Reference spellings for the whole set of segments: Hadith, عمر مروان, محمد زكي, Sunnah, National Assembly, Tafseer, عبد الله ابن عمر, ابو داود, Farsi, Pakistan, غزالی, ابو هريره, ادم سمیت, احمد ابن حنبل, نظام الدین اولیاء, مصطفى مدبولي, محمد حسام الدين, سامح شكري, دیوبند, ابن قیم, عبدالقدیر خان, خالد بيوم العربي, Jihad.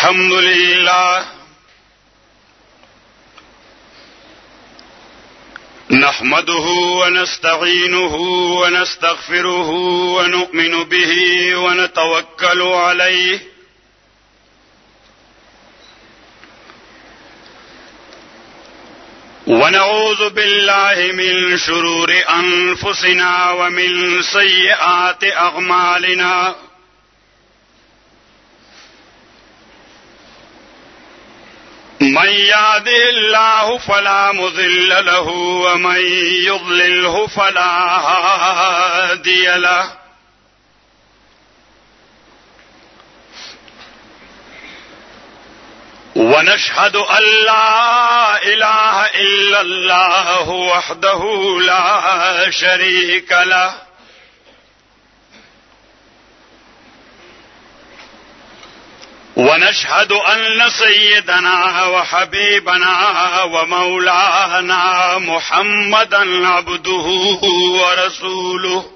الحمد لله نحمده ونستعينه ونستغفره ونؤمن به ونتوكل عليه ونعوذ بالله من شرور أنفسنا ومن سيئات أعمالنا من يهده الله فلا مضل له ومن يضلله فلا هادي له ونشهد أن لا إله إلا الله وحده لا شريك له ونشهد أن سيدنا وحبيبنا ومولانا محمدا عبده ورسوله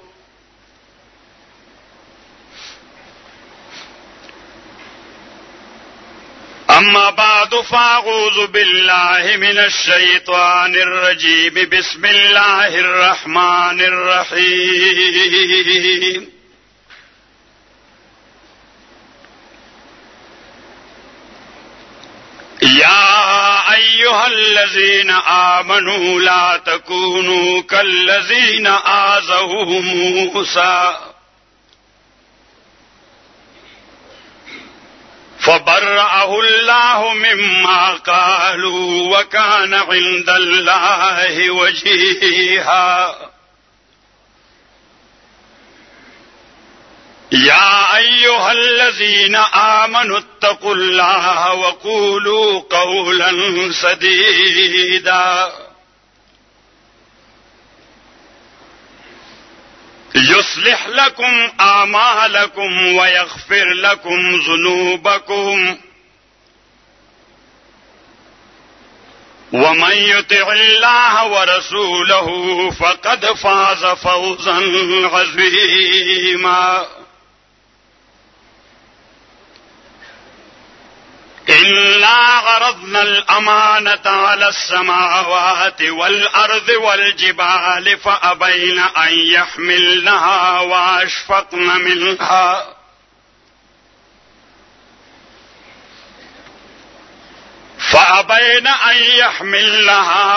أما بعد فأعوذ بالله من الشيطان الرجيم بسم الله الرحمن الرحيم يا أيها الذين آمنوا لا تكونوا كالذين آذوا موسى فبرأه الله مما قالوا وكان عند الله وجيها يا أيها الذين آمنوا اتقوا الله وقولوا قولا سديدا يصلح لكم أعمالكم ويغفر لكم ذنوبكم ومن يطع الله ورسوله فقد فاز فوزا عظيما إنا عرضنا الأمانة على السماوات والأرض والجبال فأبين أن يحملنها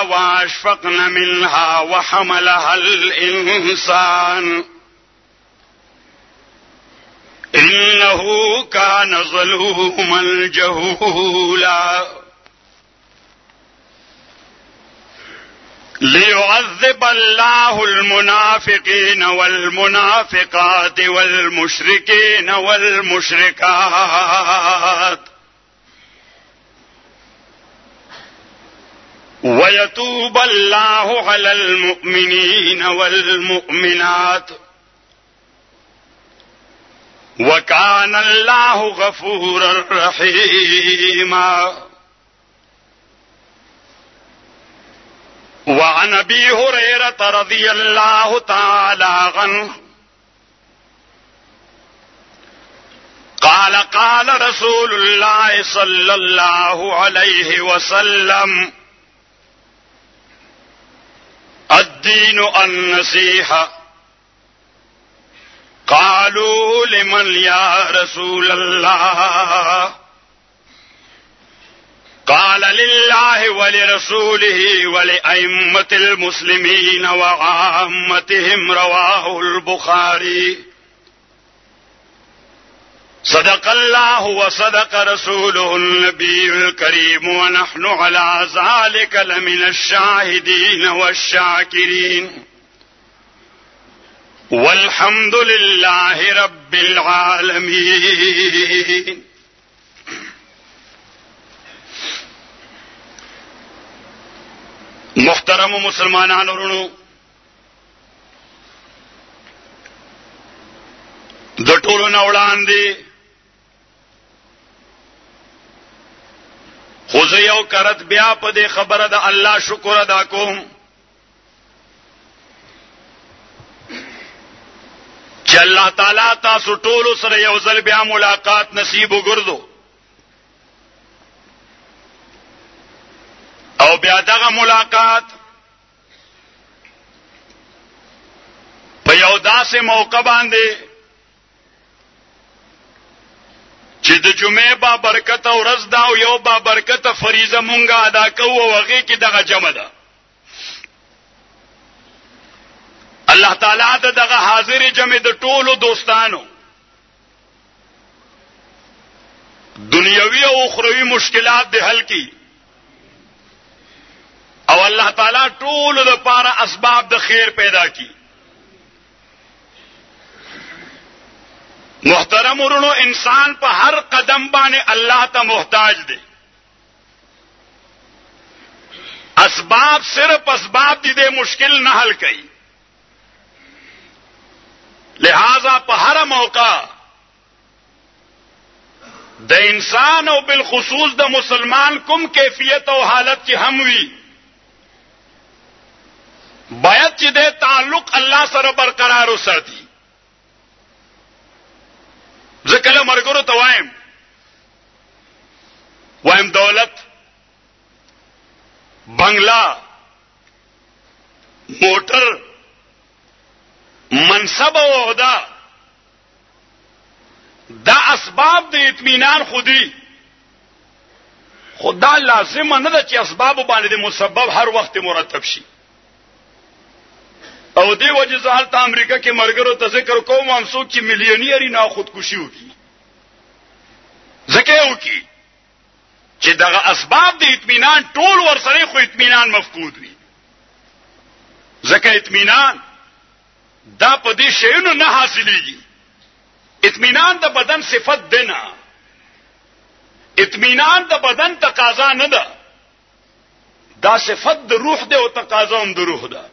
وأشفقن منها وحملها الإنسان إنه كان ظلوما جهولا ليعذب الله المنافقين والمنافقات والمشركين والمشركات ويتوب الله على المؤمنين والمؤمنات وكان الله غفورا رحيما وعن أبي هريرة رضي الله تعالى عنه قال قال رسول الله صلى الله عليه وسلم الدين النصيحة قالوا لمن يا رسول الله قال لله ولرسوله ولأئمة المسلمين وعامتهم رواه البخاري صدق الله وصدق رسوله النبي الكريم ونحن على ذلك لمن الشاهدين والشاكرين والحمد لله رب العالمين. محترم مسلمانان ورونو د ټولو نه وړاندې خو زه یو کرت بیا په دې خبره د الله شکر ادا کوم چې الله تعالی تاسو ټول سره یو ځل بیا ملاقات نصیب وګرځو. او بیا دغه ملاقات په یو داسې موقع باندې چې د جمعې با برکت ورځ دا او یو با برکت فریضه مونږه ادا کوو او هغه کې دغه جمع ده. الله تعالی دغه حاضر جمع د ټولو دوستانو دنیوي او اخروی مشکلات د حل کی، او الله تعالی ټول د پاره اسباب د خیر پیدا کی. محترم ورونو، انسان په هر قدم باندې الله ته محتاج دی. اسباب صرف اسباب دي، د مشکل نه حل کوي. لہذا په هر موقع د انسان او بالخصوص د مسلمان کوم کیفیت او حالت کې هم وي، باید چې د تعلق الله سره برقرار وساتي. ځکه له مرګرو ته وایم دولت، بنگلا، موټر، منصب او عہدہ دا اسباب د اطمینان خودي. خدا لازم نه ده چې اسباب باندې مسبب هر وخت مرتب شي. او دی وجه زال تا امریکا کې مرګرو ته ذکر کوم، هم څوک چې مليونیري نه خودکشي وکي ځکه وکي چې دغه اسباب د اطمینان ټول ورسره خو اطمینان مفقود وي. ځکه اطمینان دا په دې شیونو نه حاصلېږي. اطمینان د بدن صفت دی نه، اطمینان د بدن تقاضا نه ده، دا صفت د روح دی او تقاضا هم د روح ده.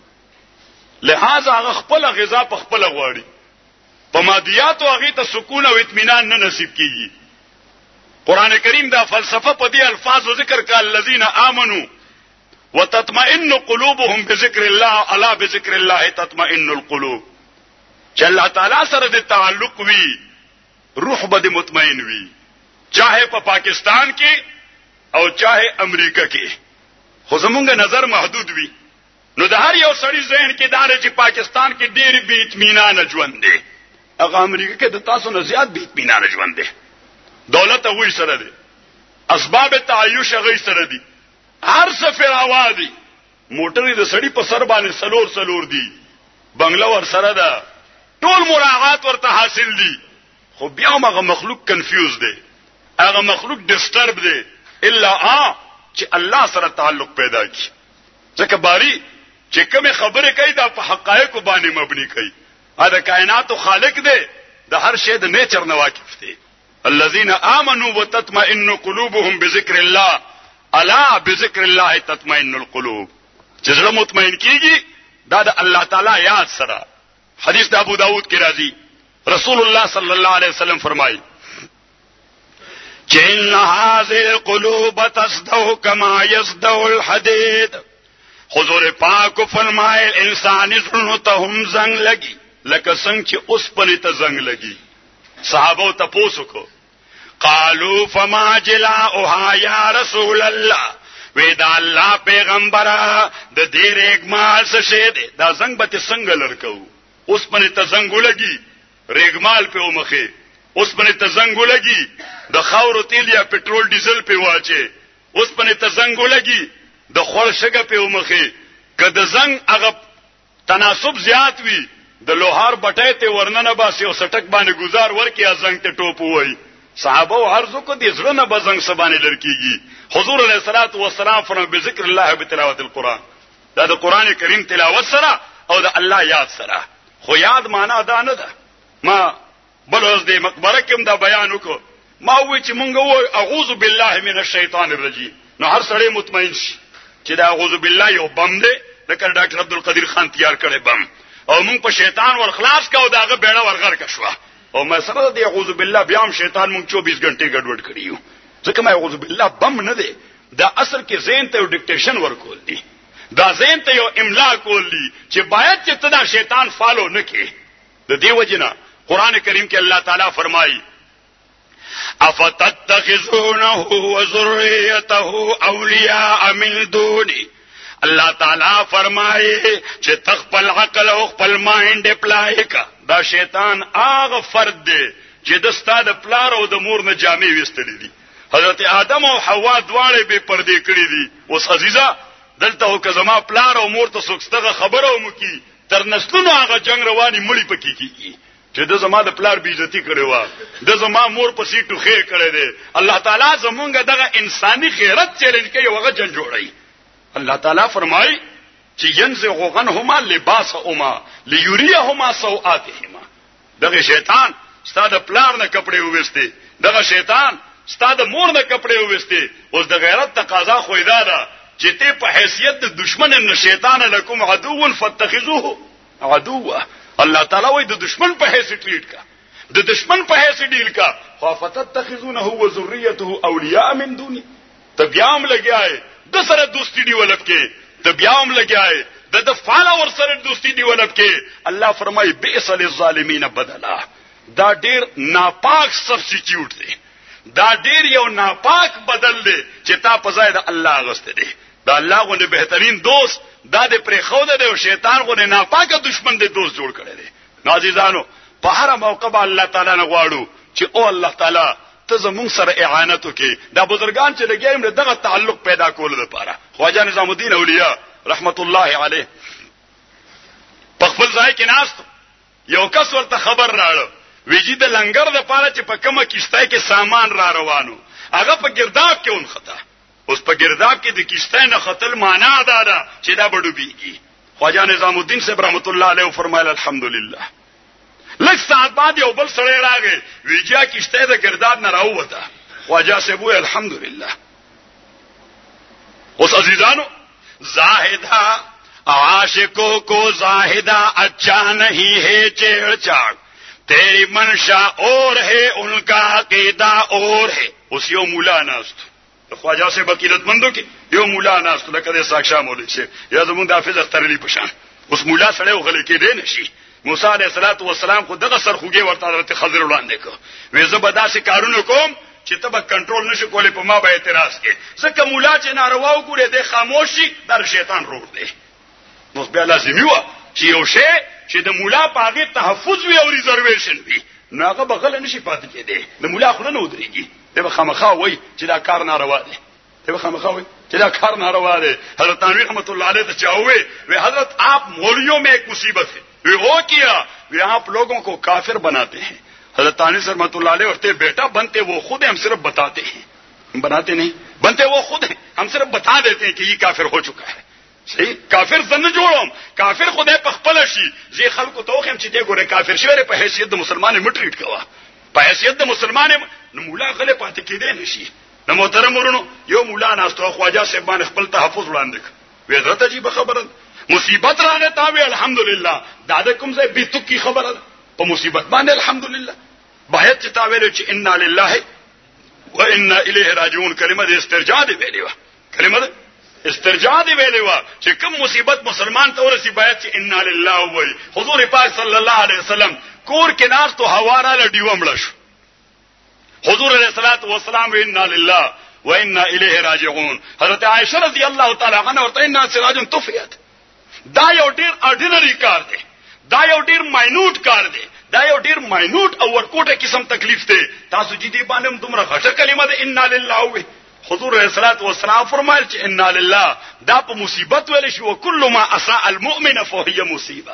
لہذا هغه خپل غذا په خپل غواړي، په مادیات او هغه ته سکون او اطمینان نه نصیب کیږي. قران کریم دا فلسفه په دې الفاظو ذکر کړه: الذين امنوا وتطمئن قلوبهم بذكر الله الا بذكر الله تطمئن القلوب. چې الله تعالی سره د تعلق وي، روح به مطمئن وي، چاہے په پاکستان کې او چاہے امریکا کې. خو زمونږ نظر محدود وي، نو د هر یو سړي ذهن کې دا لري چې پاکستان کې ډېر بې اطمینان ژوند دی، هغه امریکا کې د تاسو نه زیات بې اطمینان ژوند دی. دولت هغوی سره دی، اسباب تعیش هغوی سره دي، هر څه فراوا دي. موټرې د سړي په سر باندې سلور دي، بنگله ور سره ده، ټول مراعات ورته حاصل دي. خو بیا هم هغه مخلوق کنفیوز دی، هغه مخلوق ډسټرب دی، الا چې الله سره تعلق پیدا کړي. ځکه باری چې کومه خبره کوي دا په حقایق باندې مبني کوي. دا کائنات خالق دی، د هر شی د نیچر نه واقف دی. الذين امنوا وتطمئن قلوبهم بذكر الله الا بذكر الله تطمئن القلوب. چې زړه مطمئن کیږي دا د الله تعالی یاد سره. حدیث د ابو داود کې راځي، رسول الله صلی الله علیه وسلم فرمایي: ان هذه القلوب تصدو كما يصدو الحديد. حضور پاک فرمائے انسانی زنو تا هم زنگ لگی لکا سنگ چی اس پنی تا زنگ لگی. صحابو تا پوسو کو قالو فما جلاؤها یا رسول اللہ. ویدا اللہ پیغمبرا دا دیر اگمال سشیده دا زنگ باتی سنگ لرکو. اس پنی تا زنگو لگی ریگمال پی اومخی، اس پنی تا زنگو لگی دا خور و تیل یا پیٹرول ڈیزل پی واچے، اس پنی تا زنگو لگی د خور شګه په ومخه. کده زنګ هغه تناسب زیات وي، د لوهار بټې ته ورننه باسي او سټک باندې گزار ورکی ازنګ ته ټوپ وای. صحابه او هرڅو کو دې زړه نه بزنګ سبانه لړکیږي. حضور علیه الصلاۃ والسلام فرمایي: بذکر الله بتلاوت القرآن. دا د قران کریم تلاوت سره او د الله یاد سره. خو یاد معنا دا نه ده. ما بلوز دې مقبره کې دا بیان وکړ، ما وی چې مونږ وای اعوذ بالله من الشیطان الرجیم، نو هر سړی مطمئن شي چې دا اعوذ بالله یو بم دی. لکه ډاکټر عبدالقدیر خان تیار کړي بم، او موږ په شیطان ور خلاص کاو، داغه بیړه ورغړ کښوا. او ما سره دی اعوذ بالله بیا هم شیطان موږ 24 غنټه ګډوډ کړیو. ځکه ما اعوذ بالله بم نه دی، دا اصل کې ذهن ته یو ډیکټیشن ورکول دی، دا ذهن ته یو املا کول دی چې باید چې تدا شیطان فالو نکړي. د دې وجنه قران کریم کې الله تعالی فرمایي: افتتخذونه وذريته اولیاء من دونی. اللہ تعالیٰ فرمائے چه تخپل عقل او خپل مائنڈ اپلائی کا دا شیطان آغا فرد دے چه دستا دا پلار او دا مور نجامی ویستلی دی. حضرت آدم او حوا دوارے بے پردے کری دی. اس عزیزہ دلتا ہو کزما پلار او مور تا سکستغا خبر او مکی تر نسلونو آغا جنگ روانی ملی پکی کی چه دا زما دا پلار بیزتی کرده وا دا زما مور پسی تو خیر کرده. اللہ تعالیٰ زمونگا دا انسانی خیرت چیلنج که یو آغا جنگ جو رئی. اللہ تعالیٰ فرمائی چی ینزغو غنہما لباسہما لیوریہما سوآتہما. دغه شیطان ستا د پلار نه کپڑے وویستی، دغه شیطان ستا د مور نه کپڑے وویستی. اوس د غیرت تقاضا خو دا ده چې ته په حیثیت د دشمن نه شیطان لکم عدو فاتخذوه عدو. الله تعالی وای د دشمن په حیثیت ټریټ کا، د دشمن په حیثیت ډیل کا. فاتتخذونه و ذریته اولیاء من دونی. تبیام لګیا اے د سره دوستی ډیولپ کې، د بیاوم لګیاي د فالوور سره دوستی ډیولپ کې. الله فرمایي بئس للظالمین بدلا. دا ډیر ناپاک سبستیټیوټ دی، دا ډیر یو ناپاک بدل دی چې تا په ځای د الله غوسته دی. دا الله غوډه بهترین دوست دا د پرې خوده دی او شیطان غوډه ناپاکه دشمن دی دوست جوړ کړی دی. عزیزانو په هر موقع به الله تعالی نه غواړو چې او الله تعالی ته زمون سره اعانت وکي. دا بزرگان چې لګیم دغه تعلق پیدا کول لپاره خواجه نظام الدین اولیاء رحمت الله علیه په خپل ځای کې ناست یو کس ورته خبر راړو ویجی د لنګر د پاره چې په کومه کیشته کې سامان را روانو هغه په گرداب کې اون خطا. اوس په گرداب کې د کیشته نه خطل معنا ده چې دا بډو بیږي. خواجه نظام الدین صاحب رحمت الله علیه فرمایله الحمدلله. لږ ساعت بعد یو بل سړی راغی ویجا کشته د ګرداب نه راووته. خواجه صاحب وی الحمدلله. اوس عزیزانو زاهدہ عاشقوں کو زاهدہ اچھا نہیں ہے چھیڑ چھاڑ، تیری منشا اور ہے ان کا عقیدہ اور ہے. اوس یو مولا ناست خواجه صاحب عقیدت مندو کې یو مولا ناست لکه د ساکشا مولوی شه یا زمون د حافظ اخترلی پشان. اوس مولا سړی وغلی کې دی نشي. موسی علیہ الصلوۃ والسلام خو دغه سرخوږی ورته حضرت خضر وړاندې کو وې زبدا سي کارونه کوم چې ته به کنټرول نشې کولې په ما به اعتراض کې. ځکه مولا چې ناروا وګوره د خاموشي در شیطان روغ دی. نو بیا لازم یو چې یو شی چې د مولا په هغه تحفظ وي او ریزرویشن وي نو هغه بغل نشي پاتې کېدی. د مولا خو نه ودرېږي ته خامخا وای چې دا کار ناروا دی، ته خامخا وای چې دا کار ناروا دی. حضرت رحمت الله علیه ته چاوي وې حضرت آپ مولیوں میں ایک مصیبت ہے. وہ کیا وہ آپ لوگوں کو کافر بناتے ہیں. حضرت انس رحمۃ اللہ علیہ ہوتے بیٹا بنتے وہ خود ہیں، ہم صرف بتاتے ہیں، بناتے نہیں، بنتے وہ خود ہیں، ہم صرف بتا دیتے ہیں کہ یہ کافر ہو چکا ہے. صحیح کافر زنه جوړم کافر خدای په خپل شي زی خلکو توخ هم چې دې ګوره کافر شوی په حیثیت د مسلمان مټریټ کوا په حیثیت د مسلمان مولا غلې پاتې کېدې نشي. نو محترم ورونو یو مولا ناستو خواجه صاحب باندې خپل تحفظ وړاندې وې حضرت عجیب خبره مصیبت راغله تا وی الحمدلله. داده کوم ځای بیتو کی خبره په مصیبت باندې الحمدلله باید چې تا ویل چې انا لله و انا الیه راجعون. کلمه د استرجاع دی ویلو، کلمه د استرجاع دی ویلو چې کوم مصیبت مسلمان ته ورسی باید چې انا لله وای. حضور پاک صلی الله علیه وسلم کور کنار ته حوارا لډیو مړ شو. حضور علیه الصلاۃ والسلام انا لله و انا الیه راجعون. حضرت عائشہ رضی الله تعالی عنها ورته انا سراج طفیت. دا یو ډیر اډینری کار دی، دا یو ډیر ماینوټ کار دی، دا یو ډیر ماینوټ او ورکوټه قسم تکلیف دی. تاسو چې دې باندې دومره غټه کلمه ده انا لله. حضور رسالت و اسلام فرمایل چې انا لله دا په مصیبت ویل شو او کله ما اساء المؤمن فهي مصیبه.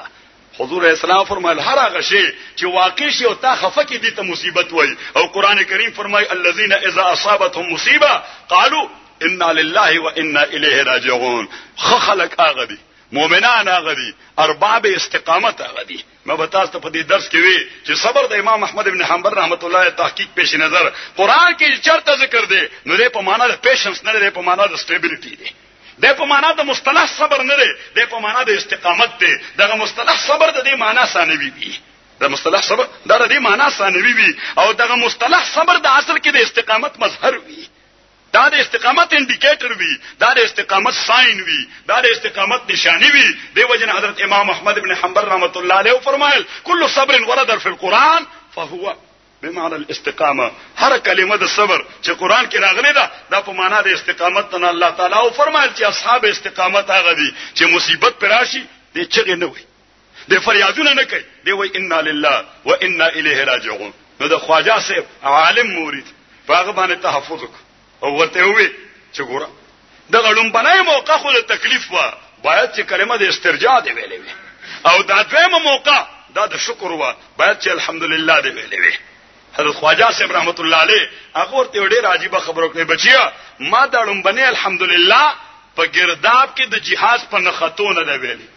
حضور اسلام فرمایل هر هغه شی چې واقع شي او تا خفه کې دې ته مصیبت وای. او قران کریم فرمایي الذين اذا اصابتهم مصیبه قالوا انا لله و انا الیه راجعون. خلق هغه دي مومنان هغه دي ارباب استقامت هغه دي. ما به تاسو ته په دې درس کې وی چې صبر د امام احمد ابن حنبل رحمت الله تحقیق پیش نظر قران کې چرته ذکر دی نو دې په معنا د پیشنس نه دی، په معنا د سټیبیلیټی دی، دې په معنا د مصطلح صبر نه دی، دې په معنا د استقامت دی. دغه مصطلح صبر د دې معنا ثانوي دی، د مصطلح صبر د دې معنا ثانوي وي. او دغه مصطلح صبر د اصل کې د استقامت مظهر وي. دا د استقامت انډیکیټر وی، دا د استقامت ساين وی، دا د استقامت نشانه وی. د وجنه حضرت امام احمد ابن حنبل رحمت الله علیه فرمایل کل صبر ورد فی القران فهو بمعنى الاستقامه. هر کلمه د صبر چې قران کې راغلي ده دا په معنا د استقامت نه الله تعالی او فرمایل چې اصحاب استقامت هغه دي چې مصیبت پر راشي دې چغې نه وي دې فریادونه نه کوي دې وای انا لله و انا الیه راجعون. نو د خواجه صاحب عالم مرید هغه باندې تحفظ او ورته وي چې ګوره د غړم بنای موقع خو د تکلیف وا باید چې کلمه د استرجاع دی ویلې وي او دا دویمه موقع دا د شکر وا باید چې الحمدلله دی ویلې وي. حضرت خواجه صاحب رحمت الله علیه هغه ورته ډېر عجیب خبرو کوي بچیا ما دا غړم بنای الحمدلله په ګرداب کې د جهاز په نخاتو نه دی ویلې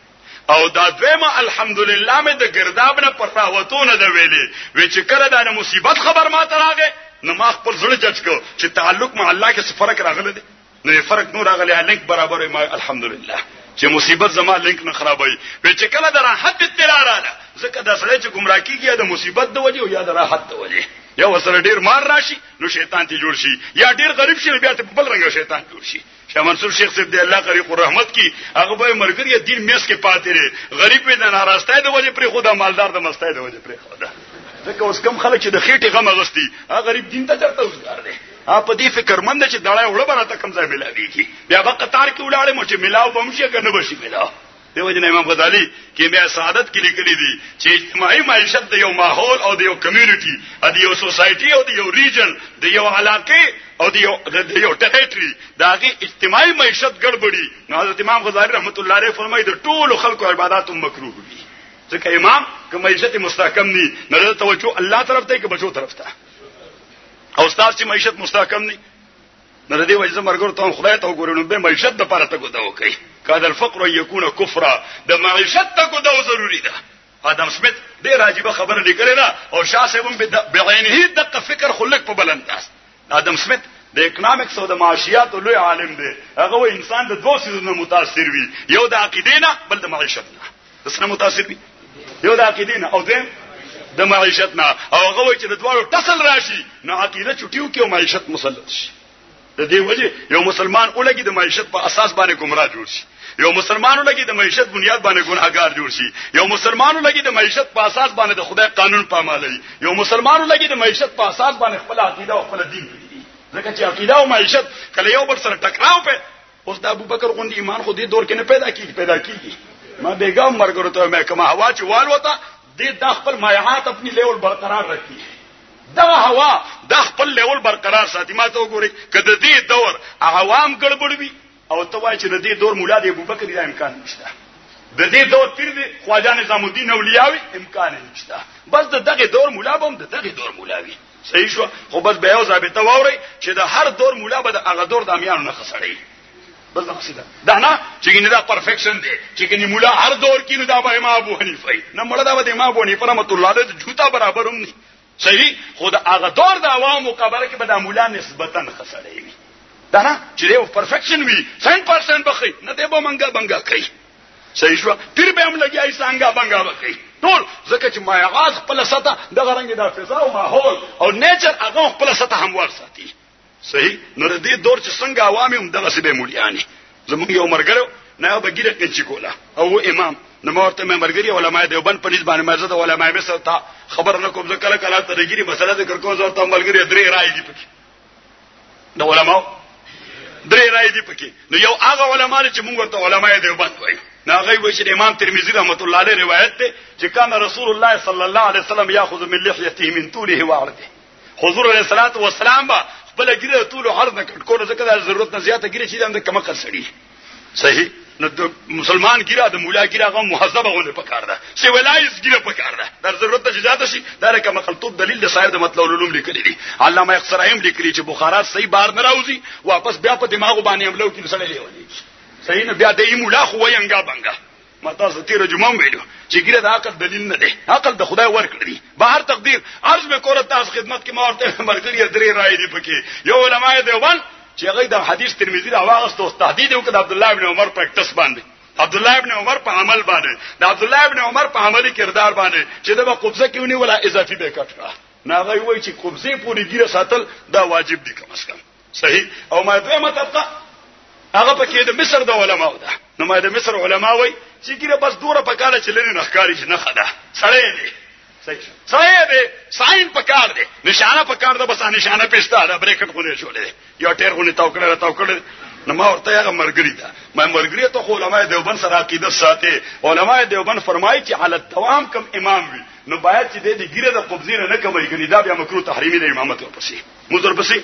او دا دویمه الحمدلله مې د ګرداب نه پر راوتو نه دی ویلې و چې کله دا مصیبت خبر ما ته راغی نو ما خپل زړه جج کو چې تعلق مع الله کې څه فرق راغلی دی نو فرق نور راغلی لنک برابر ما الحمدلله چې مصیبت زما لنک نه خرابوي و چې کله در راحت اطلاع رااله ځکه دا سړی چې ګمراه کیږي د مصیبت د وجې او یا د راحت د وجې یا وسره ډیر مار راشي نو شیطان ته جوړ شي یا ډیر غریب شي بیا ته بل رنګ شیطان جوړ شي. شاه منصور شیخ صاحب دی الله غریب رحمت کی هغه به مرګریه دین میس کې پاتې لري غریب نه ناراستای د وجې پر خدا مالدار د مستای د وجې پر خدا ځکه اوس کم خلک چې د خېټې غم اغستی هغه غریب دین ته چرته وزګار دی اپ دې فکرمند چې دړای وړه بره ته کم ځای ملاويږي بیا به قطار کې ولاړې مو چې ملاو بمشي کنه بشي ملاو. دیو جن امام غزالی کې بیا سعادت کې لیکلي دي چې اجتماعي معیشت د یو ماحول او د یو کمیونټي او د یو سوسایټي او د یو ریجن د یو علاقې او د یو ټریټري داغه اجتماعي معیشت ګډوډي. نو حضرت امام غزالی رحمت الله علیه فرمایي د ټولو خلکو عبادت مکروه دي ځکه امام کوم معیشت مستحکم ني نه توجه الله طرف ته کې بچو طرف ته او استاد چې معیشت مستحکم ني نه دې وځه مرګور ته خدای ته وګورنو به معیشت د پاره ته کوته وکي کاد الفقر يكون كفرا د معیشت ته کوته ضروري ده. ادم سميت دې راجبه خبره لیکل نه او شاسبم بعينه دقه فکر خلک په بلنداست. ادم سميت د اکونومکس او د معاشيات لوی عالم دی هغه انسان د دوه سيزونو متاثر وي یو د عقیده نه بل د معیشت نه دسنه متاثر وي یو د عقیده نه او دیم د معیشت نه او هغه وایي چې د دوه تصل راشي نه عقیده چټیو کې او معیشت مسلط شي. د دې وجه یو مسلمان ولګي د معیشت په اساس باندې ګمراه جوړ شي یو مسلمان ولګي د معیشت بنیاد باندې ګناهګار جوړ شي یو مسلمان ولګي د معیشت په اساس باندې د خدای قانون پامالي یو مسلمان ولګي د معیشت په اساس باندې خپل عقیده او خپل دین ځکه چې عقیده او معیشت کله یو بل سره ټکراو په اوس د ابوبکر غوندې ایمان خو دې دور کې نه پیدا کیږي ما بیګم مرګره ته مې کومه هوا چې والوته دې د خپل مایعات خپل لیول برقرار رکھی دا هوا د خپل لیول برقرار ساتي. ما ته وګورئ کده دې دور عوام ګړبړوي او ته وایې چې دې دور مولا دې ابوبکر دا امکان نشته د دې دور پیر دې خواجه نظام الدین اولیاوي امکان نشته بس دغه دور مولا بم دغه دور مولاوي صحیح شو. خو بس بیا ثابته ووري چې د هر دور مولا به د هغه دور د امیانو نه خسړي بس قصیده دا نه چې ګینه دا پرفیکشن دی چې ګینه مولا هر دور کې نو دا به امام ابو حنیفه نه مړه دا به امام ابو حنیفه رحمت الله علیه جوتا برابر هم نه صحیح خود هغه دور د عوامو مقابله کې به د مولا نسبتا خسړې وي دا نه چې یو پرفیکشن وي 100% بخي نه دی به منګه کوي صحیح شو تیر به هم لګي څنګه بنګه کوي ټول ځکه چې ما غاز خپل ساته د غرنګ د فضا او ماحول او نیچر هغه خپل ساته هموار ساتي صحیح. نو دې دور چې څنګه عوامي هم دغه سبه مولیانی زموږ یو مرګره نه به ګیره کې چیکولا او امام نو مرته مې مرګری علماء دیوبند په نسبت باندې مزه د علماء مې سره خبر نه کوم ځکه کله ترګری مسله ذکر کوم زه ته ملګری درې رائے دي پکې د علماء درې رائے دي پکې نو یو هغه علماء چې موږ ته علماء دیوبند وایي نا غیب چې امام ترمذی رحمت الله علیه روایت ده چې کان رسول الله صلی الله علیه وسلم یاخذ من لحیته من طوله وعرضه حضور علیه الصلاۃ والسلام با بل ګیره طول عرض نه کول ځکه د ضرورت نه زیاته ګیره چې د کم قصړي صحیح. نو مسلمان ګیره د مولا ګیره غو محاسبه غو په کار ده سی ولایز ګیره په کار ده د ضرورت نه زیاته شي دا کم خلطوب دلیل د صاحب د مطلب علوم لیکلی دي علامه اقصرایم لیکلی چې بخارات صحیح بار نه راوځي واپس بیا په دماغ باندې عملو کې نسل لیوي صحیح نه بیا د مولا خو وینګا بنګا متا ستیره جمعم ویلو چې ګیره د عقل دلیل نه ده عقل د خدای ورکړي بهر تقدیر عرض وکړه تاسو خدمت کې مارته مرګري درې رائے دی پکې یو علماء دیوبند چې هغه د حدیث ترمذی د واغستو تهدید وکړ عبد الله ابن عمر په ټس باندې عبد الله ابن عمر په عمل باندې د عبد الله ابن عمر په عملي کردار باندې چې د قبضه کېونی ولا اضافي به کټه نه هغه وایي چې قبضه پوری ګیره ساتل دا واجب دي کم از کم صحیح. او ما دویمه طبقه هغه پکې د مصر د علماو ده نو ما د مصر علماوي چې ګیره بس دوره پکاله چې لنی نخکاری نه خدا سړی دی صحیح به ساين پکار دي نشانه پکار ده بس نشانه پېستا ده بریکټ خونه جوړه یو ټیر خونه تاوکړه نو ما ورته هغه مرګري ده ما مرګري ته علماء دیوبند سره عقیده ساتي علماء دیوبند فرمایي چې علت توام کم امام وي نو باید چې د دې ګیره د قبضینه نه کوي ګنې دا بیا مکروه تحریمی د امامت ورپسې مزر پسې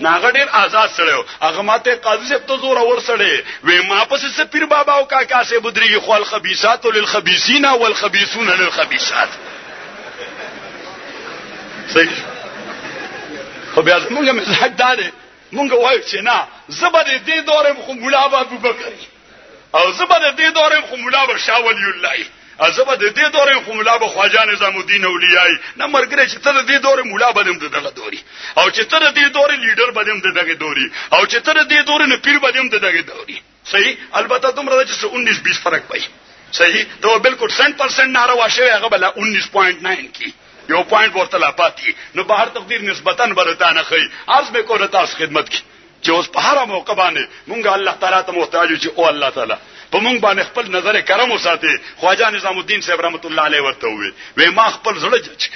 ناغه ډیر آزاد سره هغه ماته قاضي صاحب ته زور اور سره وې ما پسې پیر بابا او کاکا سه بدري خو الخبيسات للخبيسين والخبيسون للخبيسات صحیح خو بیا موږ مزحد داله مونږ وایو چې نه زبر دې دوره خو مولا ابو بکر او زبر دې دوره خو مولا شاول الله زبر دې دوره خو مولا خواجه نظام الدین اولیای نه مرګره چې تر دې دوره مولا بدیم دغه دوري او چې تر دې دوره لیډر بدیم دغه دوري او چې تر دې دوره نه پیر بدیم دغه دوري صحیح البته دومره چې 19 20 فرق پای صحیح ته بالکل 100% ناروا شوی هغه بل 19.9 کی یو پوینټ ورته لا پاتې نو بهر تقدیر نسبتاً برتانه خي عرض به کوله تاسو خدمت کې چې اوس په هر موقع باندې مونږ الله تعالی ته محتاج یو چې او الله تعالی په مونږ باندې خپل نظر کرم وساتي خواجه نظام الدین صاحب رحمت الله علیه ورته وي و ما خپل زړه جچ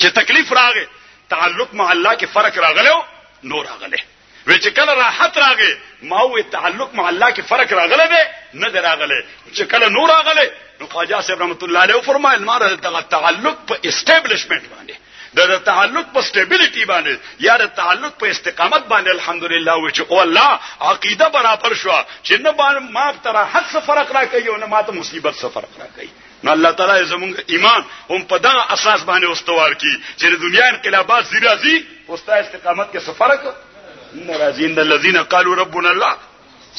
چې تکلیف راغې تعلق مع الله کې فرق راغلو نور راغله و چې کله راحت راغې ما وي تعلق مع الله کې فرق راغله به نه دراغله چې کله نور راغله نو خواجه صاحب رحمت الله علیه فرمایل ما د تعلق په اسټابلیشمنت باندې د تعلق په سټیبلیټی باندې یا د تعلق په استقامت باندې الحمدلله و چې او الله عقیده برابر شو چې نه باندې ما تر حد فرق را کوي او نه ماته مصیبت سره فرق را کوي نو الله تعالی زموږ ایمان هم په دا اساس باندې واستوار کی چې د دنیا انقلابات زیرازي اوستا استقامت کې فرق ناراضین د الذين قالوا ربنا الله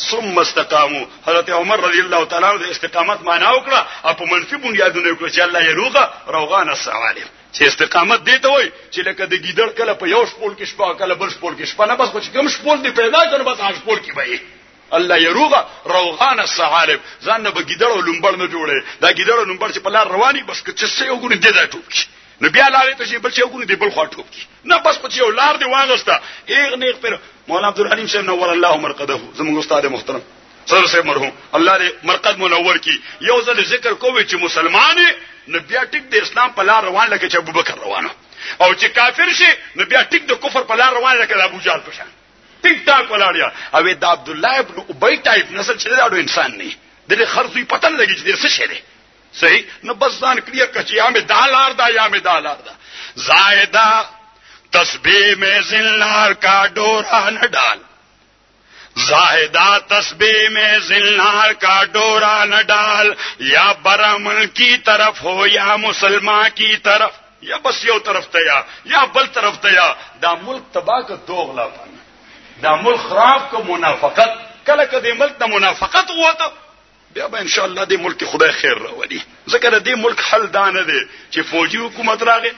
ثم استقاموا حضرت عمر رضی الله تعالی عنہ د استقامت معنا وکړه په منفي بنیادونه وکړه چې الله یې روغه روغانه سوالې چې استقامت دی ته وای چې لکه د ګیدړ کله په یو شپول کې شپه کله بل شپول کې شپه نه بس خو چې کوم شپول دی پیدا کړو بس هغه شپول کې وای الله یې روغه روغانه سوالې ځان نه به ګیدړ ولومبړ نه جوړې دا ګیدړ ولومبړ چې په لار رواني بس چې څه یو ګونه دی دا ټوک نو بیا لاره ته چې بل څه وګوري دی بل خوا ټوب کی نه بس په یو لار دی واغسته ایغ نیغ پر مولانا عبدالحلیم صاحب نور الله مرقده زموږ استاد محترم سر صاحب مرحوم الله دې مرقد منور کی یو ځل ذکر کوی چې مسلمان نه بیا ټیک د اسلام په لار روان لکه چې ابوبکر روانه او چې کافر شي نه بیا ټیک د کفر په لار روان لکه ابو جهل په شان ټیک ټاک ولاړیا او دا عبد الله ابن ابي ټایپ نسل چې دا انسان نه دې خرڅوي پتن لګی چې څه شي صحیح نو بس ځان کلیه کچیا میں دالار دا یا میں دالار دا زائدہ تسبیح میں زنار کا ڈورا نہ ڈال زائدہ تسبیح میں زنار کا ڈورا نہ ڈال یا برہمن کی طرف ہو یا مسلمان کی طرف یا بس یو طرف تیا یا بل طرف تیا دا ملک تباہ کا دوغلا پن دا ملک خراب کا منافقت کله کدی ملک دا منافقت ہوا تو بیا به ان شاء الله دې ملک خدای خیر راوړي ذکر دې ملک حل دانه دي چې فوجي حکومت راغې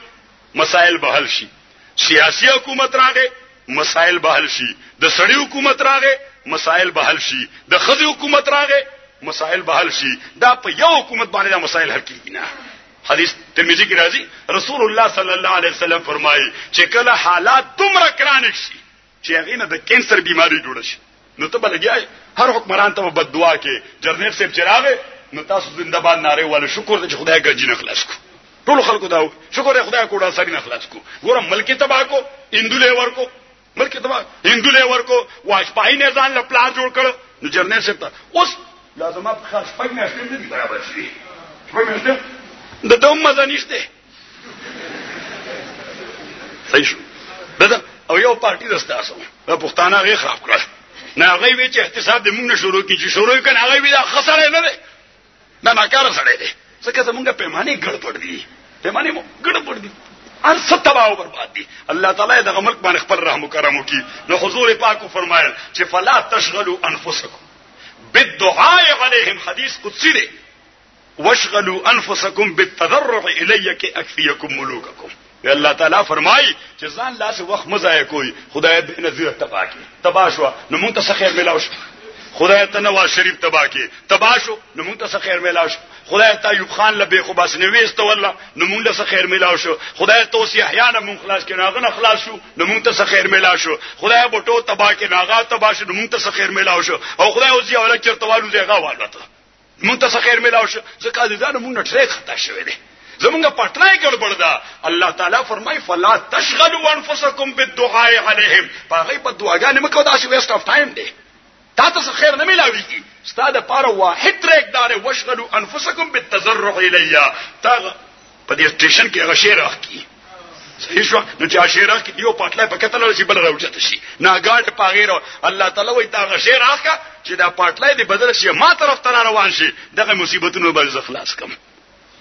مسائل به حل شي سیاسي حکومت راغې مسائل به حل شي د سړي حکومت راغې مسائل به حل شي د خدای حکومت راغې مسائل به حل شي دا په یو حکومت باندې دا مسائل حل کیږي نه حدیث ترمذی کی راځي رسول الله صلی الله علیه وسلم فرمایي چې کله حالات دومره کرانک شي چې هغه نه د کینسر بیماری جوړ شي نو ته بلګیای هر حکمران ته بد دعا کې جرنیل صاحب چراغه نو تاسو زنده باد ناره ول شکر دې خدای ګرځینه خلاص کو ټول خلکو دا شکر دې خدای کوډا سړی نه خلاص کو ګوره ملکی تباہ کو اندولې ورکو ملکی تباہ اندولې ورکو واجپای نه ځان له پلان جوړ کړ نو جرنیل صاحب اوس لازم اپ خاص پک نه شته دې برابر شي په مېشته د دوم مزه نشته صحیح شو دا او یو پارټي دستاسو په پښتانه غي خراب کړل نه غوي چې اقتصاد د موږ شروع کی چې شروع کنه هغه وی دا خساره نه ده نه ناکار سره ده ځکه زمونږه پیمانه ګړپړ دي پیمانه مو ګړپړ دي ان ستباو برباد دي الله تعالی دغه ملک باندې خپل رحم او کرم وکي نو حضور پاک فرمایل چې فلا تشغلوا انفسکم بالدعاء علیهم حدیث قدسی ده واشغلوا انفسکم بالتضرع الیک اکفیکم ملوککم الله تعالی فرمای چې ځان لاس وخت مزای کوي خدای دې نذیر تبا کی تبا شو نو مونږ ته خیر ملاوش خدای ته نواز شریف تبا کی تبا شو نو مونږ ته خیر ملاوش خدای ته ایوب خان لبی خو بس نویست والله نو مونږ له خیر ملاوش خدای ته اوس یحیی نه مونږ خلاص کې ناغه خلاص شو نو مونږ ته خیر ملاوش خدای بوټو تبا کې ناغه تبا شو مونږ ته خیر ملاوش او خدای اوس یو لکرتوالو زیغه والته مونږ ته خیر ملاوش ځکه دې دا مونږ نه ټریک خطا شوی دی زمونږه پټنای ګړبړ دا الله تعالی فرمای فلا تشغلوا انفسکم بالدعاء عليهم. هغه په دعاګانې مکو دا شی ویسټ اف ټایم دی، تاسو خیر نه ملاويږي. ستاده پاره واحد ریک دار وشغلوا انفسکم بالتضرع الیا. تا په دې سټیشن کې هغه شیر اخکی صحیح شو، نو چې شیر اخکی دیو پټلای په کتل شي بل راوځي تشي نه ګاډ پاغیرو. الله تعالی وایي تا شیر اخکا چې دا پټلای دی بدل شي ما طرف تر روان شي دغه مصیبتونو به خلاص کم.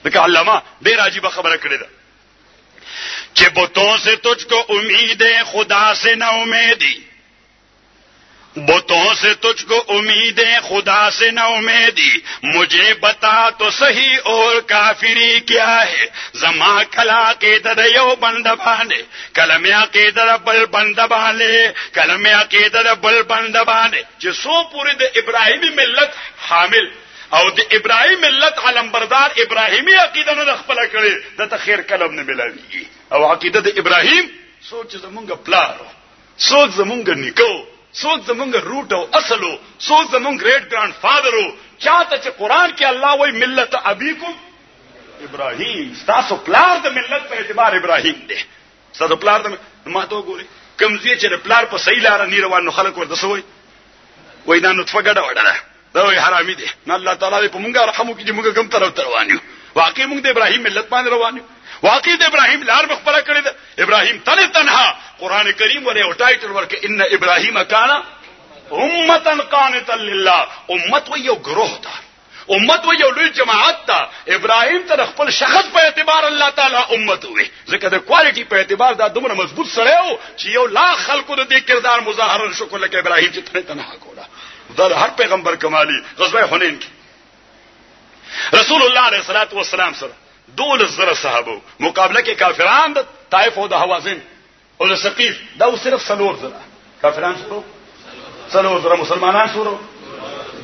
دیکھا علامہ دیر عجیبہ خبر کرے دا کہ بتوں سے تجھ کو امید ہے خدا سے نہ امیدی، بتوں سے تجھ کو امید ہے خدا سے نہ امیدی، مجھے بتا تو صحیح اور کافری کیا ہے. زما کلا کے ددیو بندبانے کلمیا کے در بل بندبانے کلمیا کے در بل بندبانے. جسو پوری دے ابراہیمی ملت حامل او د ابراهیم ملت علمبردار ابراهیمی عقیده نه خپل کړي د تخیر کلم نه ملاویږي. او عقیده د ابراهیم سوچ زمونږ پلارو، سوچ زمونږ نیکو، سوچ زمونږ روټ او اصلو، سوچ زمونږ ګریټ ګرانډ فادرو. چاته چې قران کې الله وایي ملت ابيکم ابراهیم، تاسو پلار د ملت په اعتبار ابراهیم دی. تاسو پلار د ماتو ګوري کمزې چې پلار په صحیح لار نه روانو خلک ورته سوې وای دا نطفه ګډه وډه دوی حرامي دي. نه الله تعالی په مونږه رحم وکړي چې مونږه کم طرف تروانیو. واقعي مونږ د ابراهيم ملت باندې روانیو، واقعي د ابراهيم لار مخبره کړی ده. ابراهيم تنها قران کریم ولې او ټایټل ورکه ان ابراهيم کان امه قانتا لله. امت و یو ګروه ده، امت و یو لوی جماعت ده. ابراهيم تر خپل شخص په اعتبار الله تعالی امت وي، ځکه د کوالټي په اعتبار دا دومره مضبوط سره و چې یو لا خلکو د دې کردار مظاهره شو کول کې ابراهيم چې تنها کوله. در هر پیغمبر کمالی غزوه حنین کې رسول الله علیه الصلاۃ والسلام سره 12,000 صحابه مقابله کې کافران د طائف او د حوازن او د ثقيف. دا صرف 3,000 کافران شو، 3,000 مسلمانان شو،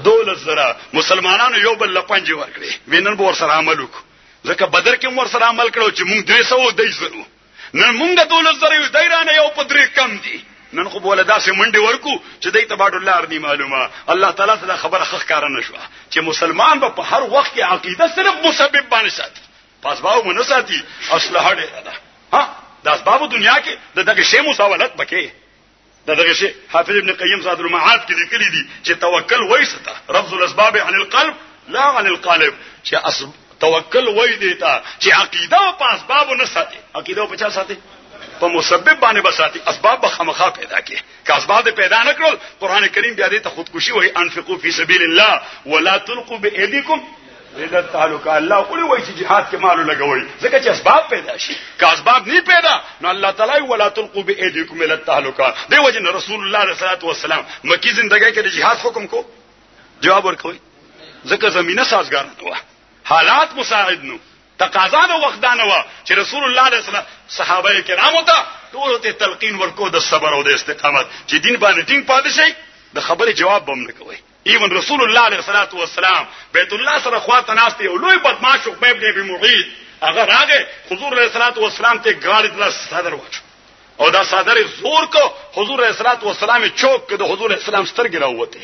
12,000 مسلمانانو یو بل لپنج ورکړي. وینن به ور سره عمل وکړو، ځکه بدر کې ور سره عمل کړو چې موږ 320 نن موږ 12,000 یو دایرانه یو پدری کم دي. نن خو بوله داسې منډي ورکو چې دای تباد الله ارني معلومه. الله تعالی ته خبره حق کار نه شو چې مسلمان په هر وخت کې عقیده صرف مسبب باندې ساتي، پس باو نه ساتي اصله ده. ها د اسباب دنیا کې دغه شی مساوالت پکې دغه شی. حافظ ابن قیم صادر المعاد کې لیکلي دي چې توکل وایسته رفض الاسباب عن القلب لا عن القالب. چې توکل وای دی ته چې عقیده په اسباب نه ساتي، عقیده په چا ساتي؟ په مسبب باندې بساتی. اسباب به خامخا پیدا کی، که اسباب پیدا نه کړل قران کریم بیا دې ته خودکشي وای انفقوا فی سبیل الله ولا تلقوا بأیدیکم اذا تعلق. الله کولی وای چې jihad کې مال لګوي ځکه چې اسباب پیدا شي. که اسباب نه پیدا نو الله تعالی ولا تلقوا بأیدیکم الى التهلكه. دی وجه رسول الله صلی الله علیه وسلم مکی زندګی کې د jihad حکم کو جواب ورکوي ځکه زمينه سازگار نه و، حالات مساعد نه، تقاضا د وخت دا نه و چې رسول الله صلی الله علیه وسلم صحابه کرامو ته ټول ته تلقین ورکو د صبر او د استقامت چې دین باندې ټینګ پاتې شي. د خبرې جواب هم نه کوي. ایون رسول الله علیه الصلاۃ والسلام بیت الله سره خواته ناست یو لوی بدمعش خبیب ابن معید هغه راغی حضور علیه الصلاۃ والسلام ته غاړې د صدر وچ او دا صدر زور کو حضور علیه الصلاۃ والسلام چوک د حضور اسلام سترګې راوته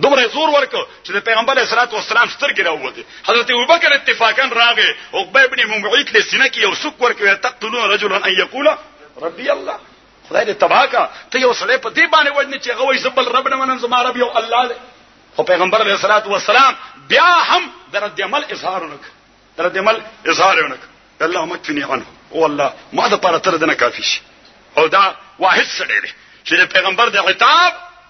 دومره زور ورکو چې د پیغمبر اسلام او سلام سترګې راووته. حضرت ابوبکر اتفاقا راغې او عقبه ابن معیط له سینې کې یو سوک ورکو تقتلون رجلا ان یقول ربي الله. خدای دې تباکا ته یو سړی په دې باندې وژنې چې غوي زبل رب نه منم زما رب یو الله دې. او پیغمبر علیه الصلاۃ والسلام بیا هم درد عمل اظهارونه درد عمل اظهارونه الله مکفنی عنه او الله ما ده پر تر دنه کافی شي. او دا واحد سړی چې د پیغمبر د خطاب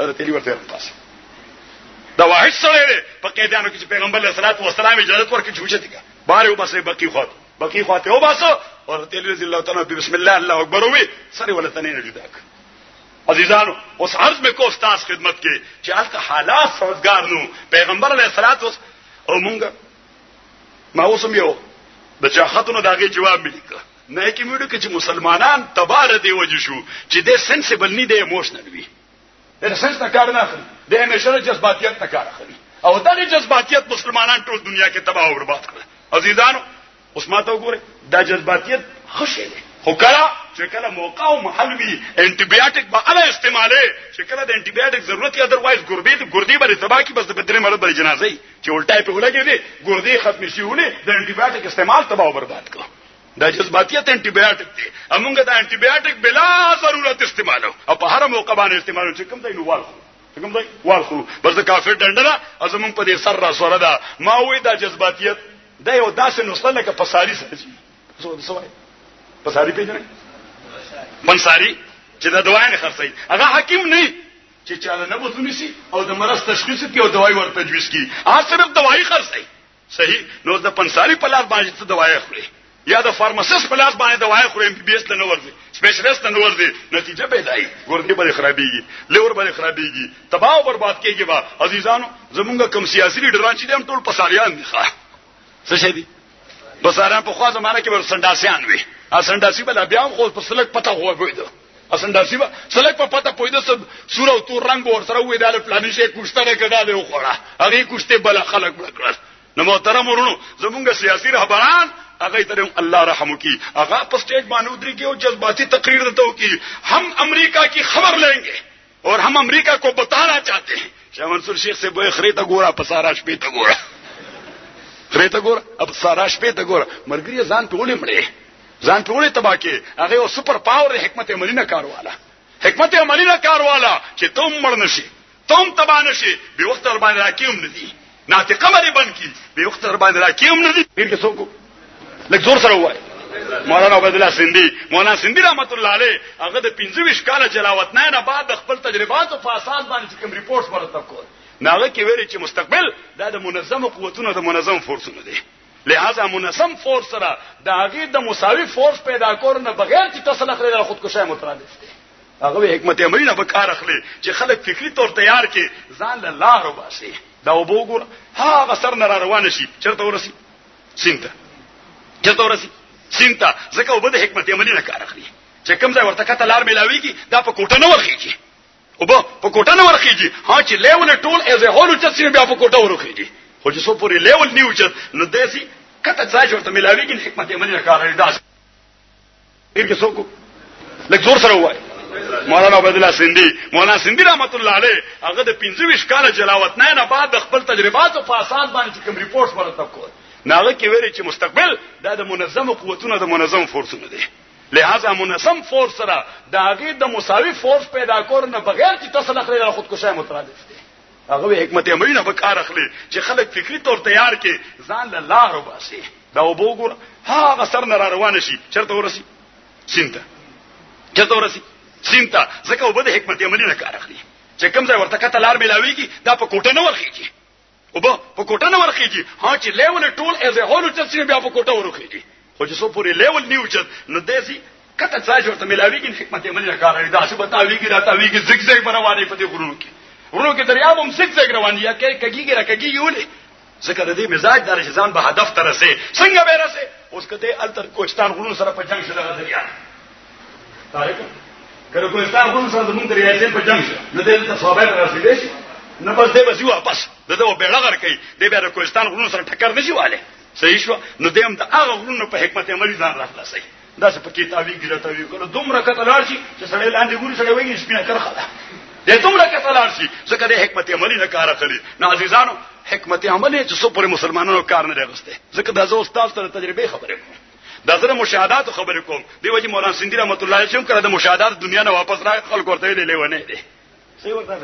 حضرت علی ورته پاس دا واحد سره په قیدانو کې پیغمبر علیه الصلاۃ والسلام اجازه ورکړي چې وشته کا بار یو باسه بقی خواته او باسه حضرت علی رضی الله تعالی بسم الله الله اکبر وی سره ولتنی نه جداک. عزیزانو اوس عرض مې کو استاد خدمت کې چې الکه حالات سازگار نو پیغمبر علیه الصلاۃ او مونږ ما اوسم یو د چاختونو داغه جواب ملي کړ نه کې مې وډه چې مسلمانان تبار دی وجو شو چې د سنسبل نه دی ایموشنل وي د سنس نه کار نه اخلي د ایموشنل جذباتیت نه کار اخلي او دغه جذباتیت مسلمانان ټول دنیا کې تباہ او برباد کړل عزیزانو اوس ما ته وګوره دا جذباتیت خوشاله خو کله چې کله موقع او محل وي انټي بایوټیک به اله استعماله چې کله د انټي بایوټیک ضرورت یا ادروایز ګردې باندې تباہ کی بس د بدرې مرض باندې جنازې چې ولټای په ولګې دي ګردې ختم شي ونه د انټي بایوټیک استعمال تباہ او برباد کړ دا جذباتیت انټي بایوټیک دی امونګه دا انټي بایوټیک بلا ضرورت استعمالو او په هر موقع باندې استعمالو چې کوم ځای نو والو کوم ځای والو بس د کافر ډنډره ازمون په دې سر را سره دا ما وې دا جذباتیت دا یو داسې نوستنه کې پساری سوي پساری پیژنې پنساری چې دا دوا نه خرڅي هغه حکیم نه چې چاله نه بوزونی سي او د مرض تشخیص کې او دوايي ور تجویز کی هغه صرف دوايي خرڅي صحیح نو د پنساری په لاس باندې ته دوايي خوري یا د فارماسيست په لاس باندې دوايي خوري ام بي بي اس ته نه ورځي سپیشلیست نه ورځي نتیجه به دای ګردې باندې خرابېږي لیور باندې خرابېږي تباہ او برباد کېږي وا عزیزانو زمونږ کم سیاسي لیډران چې هم ټول پساریان دي څه شي دي بساران په خوا زمانه کې ورسنداسيان وي اسنداسي بل بیا هم خو په سلک پته هوویدو اسنداسي بل سلک په پته پویدو سور او تور رنگ ور سره وې دال پلان شي کوشتره کډاله وخوړه هغه کوشته بل خلک وکړه نو محترم ورونو زمونږ سیاسي رهبران هغه ترې الله رحم کی هغه په سټیج باندې ودرې کې او جذباتي تقریر دته وکي هم امریکا کی خبر لېنګي اور هم امریکا کو بتانا چاہتے ہیں شاہ منصور شیخ سے بو خریتا ګورا پساراش پیتا ګورا خریته ګور اب ساراش په ته ګور مرګري ځان په ولې مړې ځان په ولې تبا کې هغه یو سپر پاور حکمت عملی نه کارواله حکمت عملی نه کارواله چې تم مړ نشي تم تبا نشي به وخت تر باندې راکیم ندي ناطقه مری بن کی به وخت تر باندې راکیم ندي دې څوک لږ زور سره وای مولانا عبد الله سندي مولانا سندي رحمت الله عليه هغه د 25 کال جلاوت نه بعد خپل تجربات او فاساس باندې کوم ریپورت ورته کول ناغه کې ویل چې مستقبل دا د منظم قوتونو د منظم فورسونو دی لہذا منظم فورس سره د هغه د مساوي فورس پیدا کول نه بغیر چې تصالح لري د خودکشي مترادف دی هغه حکمت عملی نه به کار اخلي چې خلک فکری تور تیار کې ځان له لارو باسي دا وګور هغه سر نه روان شي چرته ورسي سینته چرته ورسي سینته ځکه وبد حکمت عملی نه کار اخلي چې کوم ځای ورته کته لار ملاويږي دا په کوټه نه ورخيږي او په کوټه نه ورخیږي ها چې لیول ټول از هول چې سین بیا په کوټه ورخیږي خو چې سو پوری لیول نیو چې نو داسي کته ځای ورته ملاويږي حکمت عملی نه کار لري داس ډیر کې څوک لږ زور سره وای مولانا عبد الله سندي مولانا سندي رحمت الله عليه هغه د 25 کال جلاوت نه بعد خپل تجربات او فاساد باندې کوم ریپورت ورته کول ناغه کې ویل چې مستقبل دا د منظم قوتونو د منظم فورسونو دی لہذا منظم فورس سره د هغه د مساوي فورس پیدا کول نه بغیر چې تاسو لخرې له خودکشي مترادف دي هغه حکمت عملی نه وکړ اخلي چې خلک فکری تور تیار کې ځان له لارو باسي دا وګور هغه سر نه روان شي چرته ورسي سینته چرته ورسي سینته ځکه وبد حکمت عملی نه کار اخلي چې کوم ځای ورته کته لار ملاويږي دا په کوټه نه ورخيږي او په کوټه نه ورخيږي ها چې لیول ټول از هول چې سین بیا په کوټه ورخيږي خو چې سو پوری لیول نیوچت نو داسي کته ځای ورته ملاويږي حکمت عملی نه کار لري دا څه بتاويږي راتاويږي زګزګ روانې په دې غرونو کې غرونو کې دریاب هم زګزګ روان یا کېږي راکېږي ولې ذکر دې مزاج دار ځان به هدف ترسه څنګه به رسه اوس کته التر کوچستان غرونو سره په جنگ شو دغه دریا تاریخ کله کوچستان غرونو سره موږ دریا یې په جنگ شو نو دې ته ثواب راځي دې نه پس دې بس یو واپس دغه بیلغر کوي دې به کوچستان غرونو سره ټکر نشي والے صحیح شو نو دیم دا هغه غرونو په حکمت عملی ځان راخلاصي دا څه پکې تاویږي راټوي کله دومره کتلار شي چې سړی لاندې ګوري سړی وایي سپینه کرخه ده دې دومره کتلار شي ځکه د حکمت عملی نه کار اخلي نو عزیزانو حکمت عملی چې څو پر مسلمانانو کار نه راغسته ځکه دا زو استاد سره تجربه خبره کوم دا زره مشاهدات خبره کوم دیو چې مولانا سندي رحمت الله علیه هم کړه د مشاهدات دنیا نه واپس راغی خلک ورته ویلې ونه دي څه ورته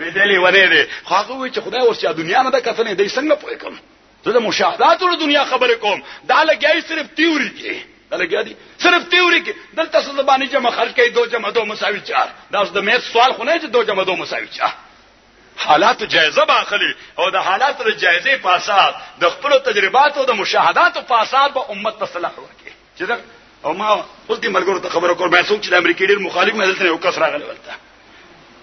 ویلې ونه دي خو هغه چې خدای ورسې دنیا نه د کتنې دې څنګه پوي کوم زه د مشاهداتو د دنیا خبره کوم دا لګي صرف تیوري کې دا لګي دي صرف تیوري کې دلته زبانی جمع خلک کې 2 + 2 = 4 دا د مېز سوال خو نه چې 2 + 2 = 4 حالات جایزه باخلي او د حالات جایزه پاسات د خپل تجرباتو د مشاهداتو پاسات به امت ته صلاح ورکړي چې او ما اوس دې مرګورو ته خبره کوم مې څوک چې د امریکای ډېر مخالف مې دلته یو کس راغلی ولته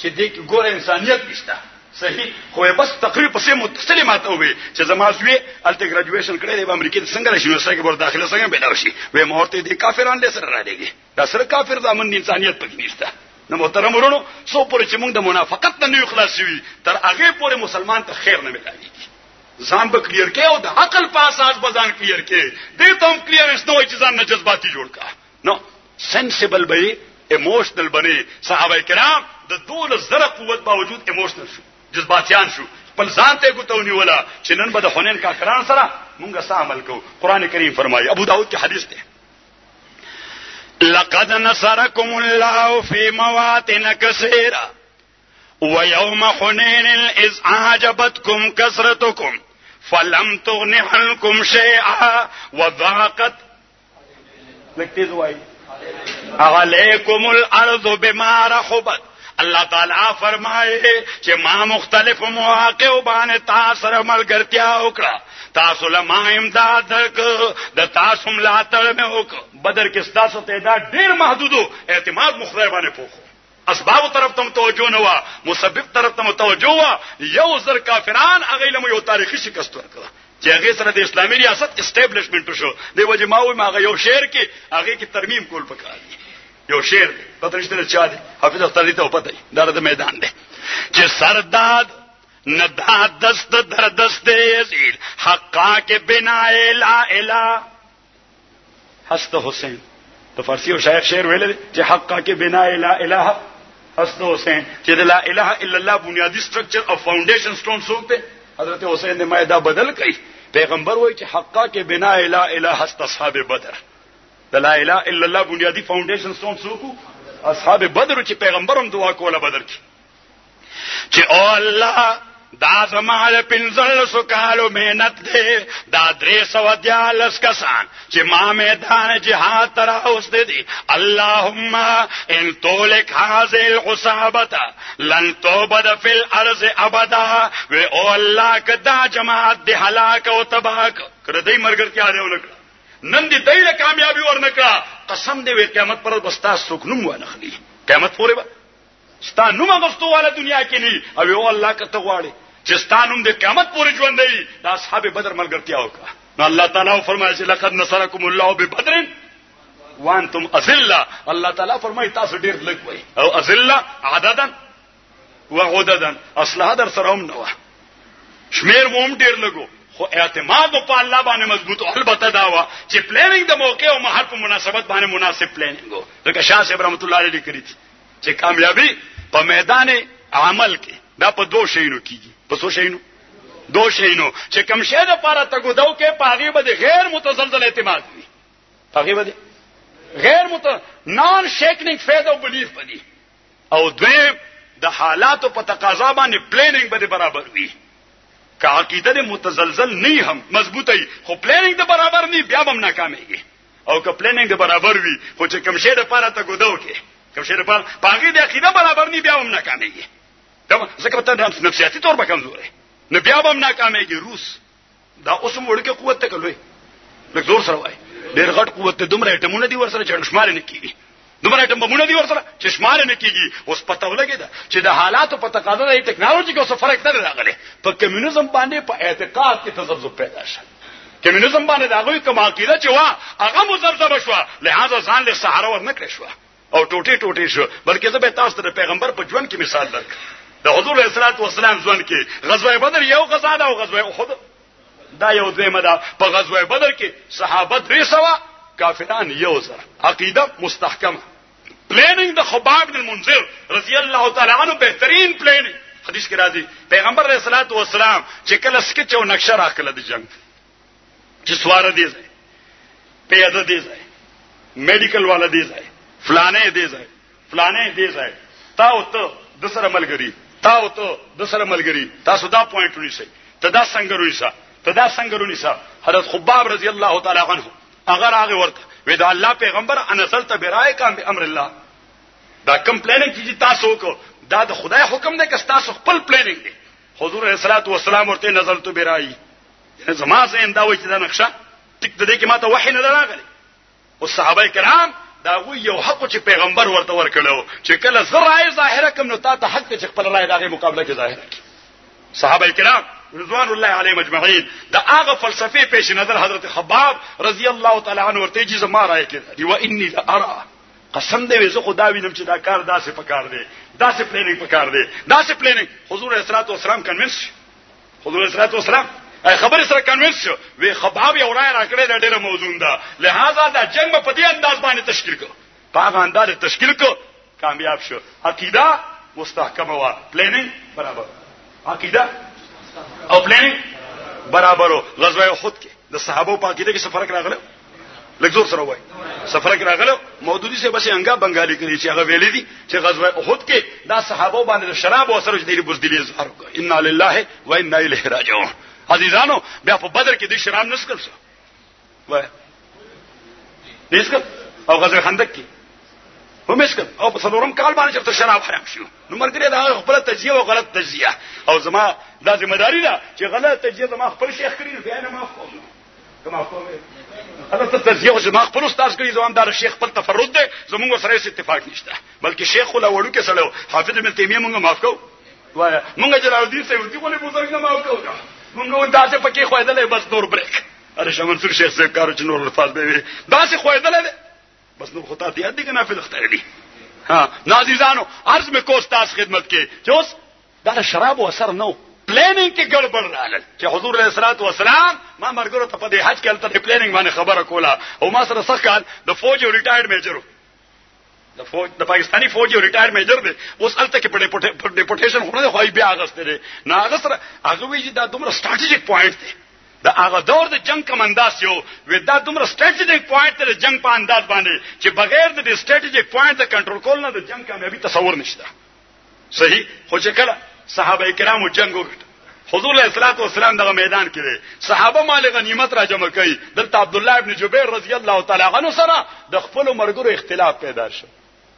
چې د ګور انسانیت نشته صحیح خو بس تقریبا سم متصل ماته وي چې زما زوی الټ ګریجویشن کړی د امریکا څنګه راشي نو څنګه بر داخله څنګه پیدا شي وې مورته دي کافرانو له سره راډيږي دا سره کافر زمون انسانیت پکې نشته نو محترم ورونو سو پر چې موږ د منافقت نه خلاص وي تر هغه پورې مسلمان ته خیر نه ملایږي ځان به کلیر کې او د عقل په اساس بزان کلیر کې دې ته هم کلیر نشته چې ځان نه جذباتي جوړ کا نو سنسیبل به ایموشنل بنی صحابه کرام د 2000 قوت باوجود ایموشنل شو جذباتيان شو بل ځان ته ګوتونی ولا چې نن به د حنین کافرانو سره مونږه عمل کوو قران کریم فرمایي ابو داود کې حدیث ده لقد نصركم الله في مواطن كثيرة ويوم حنين إذ أعجبتكم كثرتكم فلم تغن عنكم شيئا وضاقت عليكم الارض بما رحبت اللہ تعالیٰ فرمائے کہ ما مختلف مواقع بانے تاثر عمل کرتیا اکڑا تاثر ما امداد درک دا تاثر لاتر میں اکڑا بدر کس تاثر تعداد دیر محدود ہو اعتماد مختلف بانے پوکھو اسباب طرف تم توجہ نوا مسبب طرف تم توجہ ہوا یو ذر کافران اغیلم یو تاریخی شکست ورکڑا چې هغه سره د اسلامي ریاست اسټابلیشمنت شو دی وجه ما وي ما یو شعر کې هغه کې ترمیم کول پکار دی یو شعر پته نشته چا دی حافظ اختر ته پته دی دا د میدان دی چې سرداد نداد دست در دست یزید حقا کې بنا لا اله حست حسین په فارسی او شایخ شعر ویل چې حقا کې بنا لا اله حست حسین چې لا اله الا الله بنیادی سټرکچر او فاونډیشن سټون څوک دی حضرت حسین نے مائدہ بدل کئی پیغمبر وہی کہ حقا کے بنا لا الہ است اصحاب بدر لا الہ الا اللہ بنیادی فاؤنڈیشن سٹون سوکو اصحاب بدر چی پیغمبرم دعا کولا بدر کی چی او اللہ دا زمال پنزل سکالو محنت دے دا دریس و دیالس کسان چی ما میدان جہاد تراؤس دے دی اللہم ان تولک حاضر الغصابتا لن توبد فی الارض ابدا وی او اللہ کدا جماعت دی حلاک و تباک کردی مرگر کیا دے انکڑا نن دی دیل کامیابی ورنکڑا قسم دے وی قیامت پر بستا سکنم وانخلی قیامت پورے با ستا نوم اغسطو والا دنیا کی نی او یو اللہ کتا غواڑی چې ستا نوم د قیامت پورې ژوند دی دا اصحاب بدر ملګرتیا وکړه نو الله تعالی فرمایي چې لقد نصرکم الله ببدر وانتم اذله الله تعالی فرمایي تاسو ډیر لږ وای او اذله عددا وعددا اصله در سره هم نو شمیر مو هم ډیر لګو خو اعتماد په الله باندې مضبوط او البته داوا چې پلانینګ د موقع او محل په مناسبت باندې مناسب پلانینګ وو لکه شاه صاحب رحمت الله علیه لیکلی چې کامیابی په میدان عمل کې دا په دوه شینو کیږي په څو شینو دوه شینو چې کم شه د پاره تګو دو کې پاغي بده غیر متزلزل اعتماد وي پاغي بده غیر مت نان شیکنګ فیث او بلیف بدی او دوی د حالاتو په تقاضا باندې پلانینګ بده برابر وي که عقیده متزلزل نه هم مضبوطی خو پلانینګ د برابر نه بیا هم ناکامېږي او که پلانینګ د برابر وي خو چې کم شه د پاره تګو دو کې کم شه د پاره پاغي د عقیده برابر نه بیا هم ناکامېږي دا زکه ته د نفسیاتي تور به کمزورې نه بیا به ناکامېږي روس دا اوسم وړکه قوت ته کلوې لکه زور سره وای ډېر غټ قوت ته دومره ټمونه دي ور سره چشمار نه کیږي دومره ټمونه دي ور سره چشمار نه کیږي اوس پته ولګیدا چې د حالاتو په تقاضا د ټکنالوژي کې اوس فرق نه راغلی په کمیونیزم باندې په اعتقاد کې تزلزل پیدا شو کمیونیزم باندې دا غوي کومه عقیده چې وا هغه مزلزل شو لہذا ځان له صحرا ور نه کړې شو او ټوټي ټوټي شو بلکې زه به تاسو ته پیغمبر په ژوند کې مثال درکړم د حضور اسلام والسلام ځوان کې غزوه بدر یو غزا ده او غزوه احد دا یو دیمه ده په غزوه بدر کې صحابه 300 کافران یو زر عقیده مستحکمه پلانینګ د خباب بن منذر رضی الله تعالی عنہ بهترین پلان حدیث کې راځي پیغمبر اسلام والسلام چې کله سکه او نقشه راکله د جنگ چې سوار دي ځای پیاده دي ځای میډیکل والا دي ځای فلانه دي ځای فلانه دي ځای تاوته د سره ملګری تاسو دا پوینټ ونیسئ ته دا څنګه ونیسئ تدا څنګه رونیسا حضرت خباب رضی الله تعالی عنہ اگر هغه ورته وې دا الله پیغمبر انزلت برای کام امر الله دا کمپلیننګ چې تاسو کو دا د خدای حکم دی که تاسو خپل پلانینګ دی حضور رسالت والسلام ورته نزلت برای زما زین دا وې چې دا نقشه ټیک دې کې ماته وحی نه راغلی او صحابه کرام دا وی یو حق چې پیغمبر ورته ورکړو چې کله زرای ظاهره کوم نو تا ته حق چې خپل راي دغه مقابله کې ظاهر صحابه کرام رضوان الله علیهم اجمعین دا هغه فلسفي پیش نظر حضرت خباب رضی الله تعالی عنہ ورته چې زما راي کړ او انی ارا قسم دې زه خدا وینم چې دا کار داسې پکار دی داسې پلانینګ پکار دی داسې پلانینګ حضور اسرات والسلام کنوینس حضور اسرات والسلام ای خبر سره کنوینس وی خباب یو راي راکړی دا ډیره موضوع ده لہذا دا جنگ په دې انداز باندې تشکیل کو په انداز تشکیل کو کامیاب شو عقیده مستحکمه و پلانینګ برابر عقیده او پلانینګ برابرو غزوه احد کې د صحابه په عقیده کې سفر راغله لکزور سره وای سفر راغله مودودی سے بس انګه بنگالی کړي چې هغه ویلې دي چې غزوه احد کې دا صحابه باندې شراب او سره دې بوزدلی اظهار وکړه ان لله و ان الیه راجعون عزیزانو بیا په بدر کې د شراب نسکل څه وای نسکل او غزوه خندق کې هم نسکل او په څلورم کال باندې چې شراب حرام شو نو مرګره دا خپل تجزیه او غلط تجزیه او زما د ذمہداري دا چې غلط تجزیه زما خپل شیخ کړی بیا نه معاف کوم کما کوم حضرت تزیه او جماع خپل استاد کوي زموږ د شیخ خپل تفرد ده زموږ سره هیڅ اتفاق نشته بلکې شیخ ولا وړو کې سره حافظ ابن تیمیه موږ معاف کو وای موږ جلال الدین سیوطی ولا بزرګ نه معاف کو موږ داسې پکې خویدلې بس نور بریک اره شمن سر شیخ صاحب کارو چې نور الفاظ به داسې خویدلې بس نور خطا دې دې نه فل اختیار دي ها نازیزانو عرض مې کو استاد خدمت کې چې اوس دا شراب او اثر نو پلانینګ کې ګړبړ راغله چې حضور علیه الصلاۃ والسلام ما مرګره ته په دې حج کې تل پلانینګ باندې خبره کوله او ما سره سخال د فوج یو ریټایرډ میجر د فوج د پاکستاني فوج یو ریټایرډ میجر دی اوس الته کې په ډیپورټیشن خونه خوای بیا اگست دی نه اگست هغه وی دا دومره سټریټیجک پوینټ دی دا هغه دور د جنگ کمانداس یو ودا دومره سټریټیجک پوینټ دی جنگ په انداز باندې چې بغیر د سټریټیجک پوینټ د کنټرول کول نه د جنگ کامیابی تصور نشته صحیح خو چې کله صحابه کرامو جنگ وکړ حضور علیہ الصلوۃ والسلام دغه میدان کې دي صحابه مال غنیمت را جمع کړي دلته عبد الله ابن جبیر رضی الله تعالی عنہ سره د خپل مرګرو اختلاف پیدا شو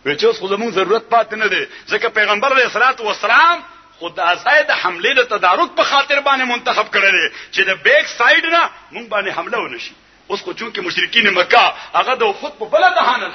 چې اوس خلمون ضرورت پات نه دي ځکه پیغمبر علیہ الصلوۃ والسلام خود آزاد حمله د تدارک په خاطر باندې منتخب کړل چې د بیک ساید نه مونږ باندې حمله ونشي اوس خو چونکه مشرکین مکه هغه د خود په بل دهانه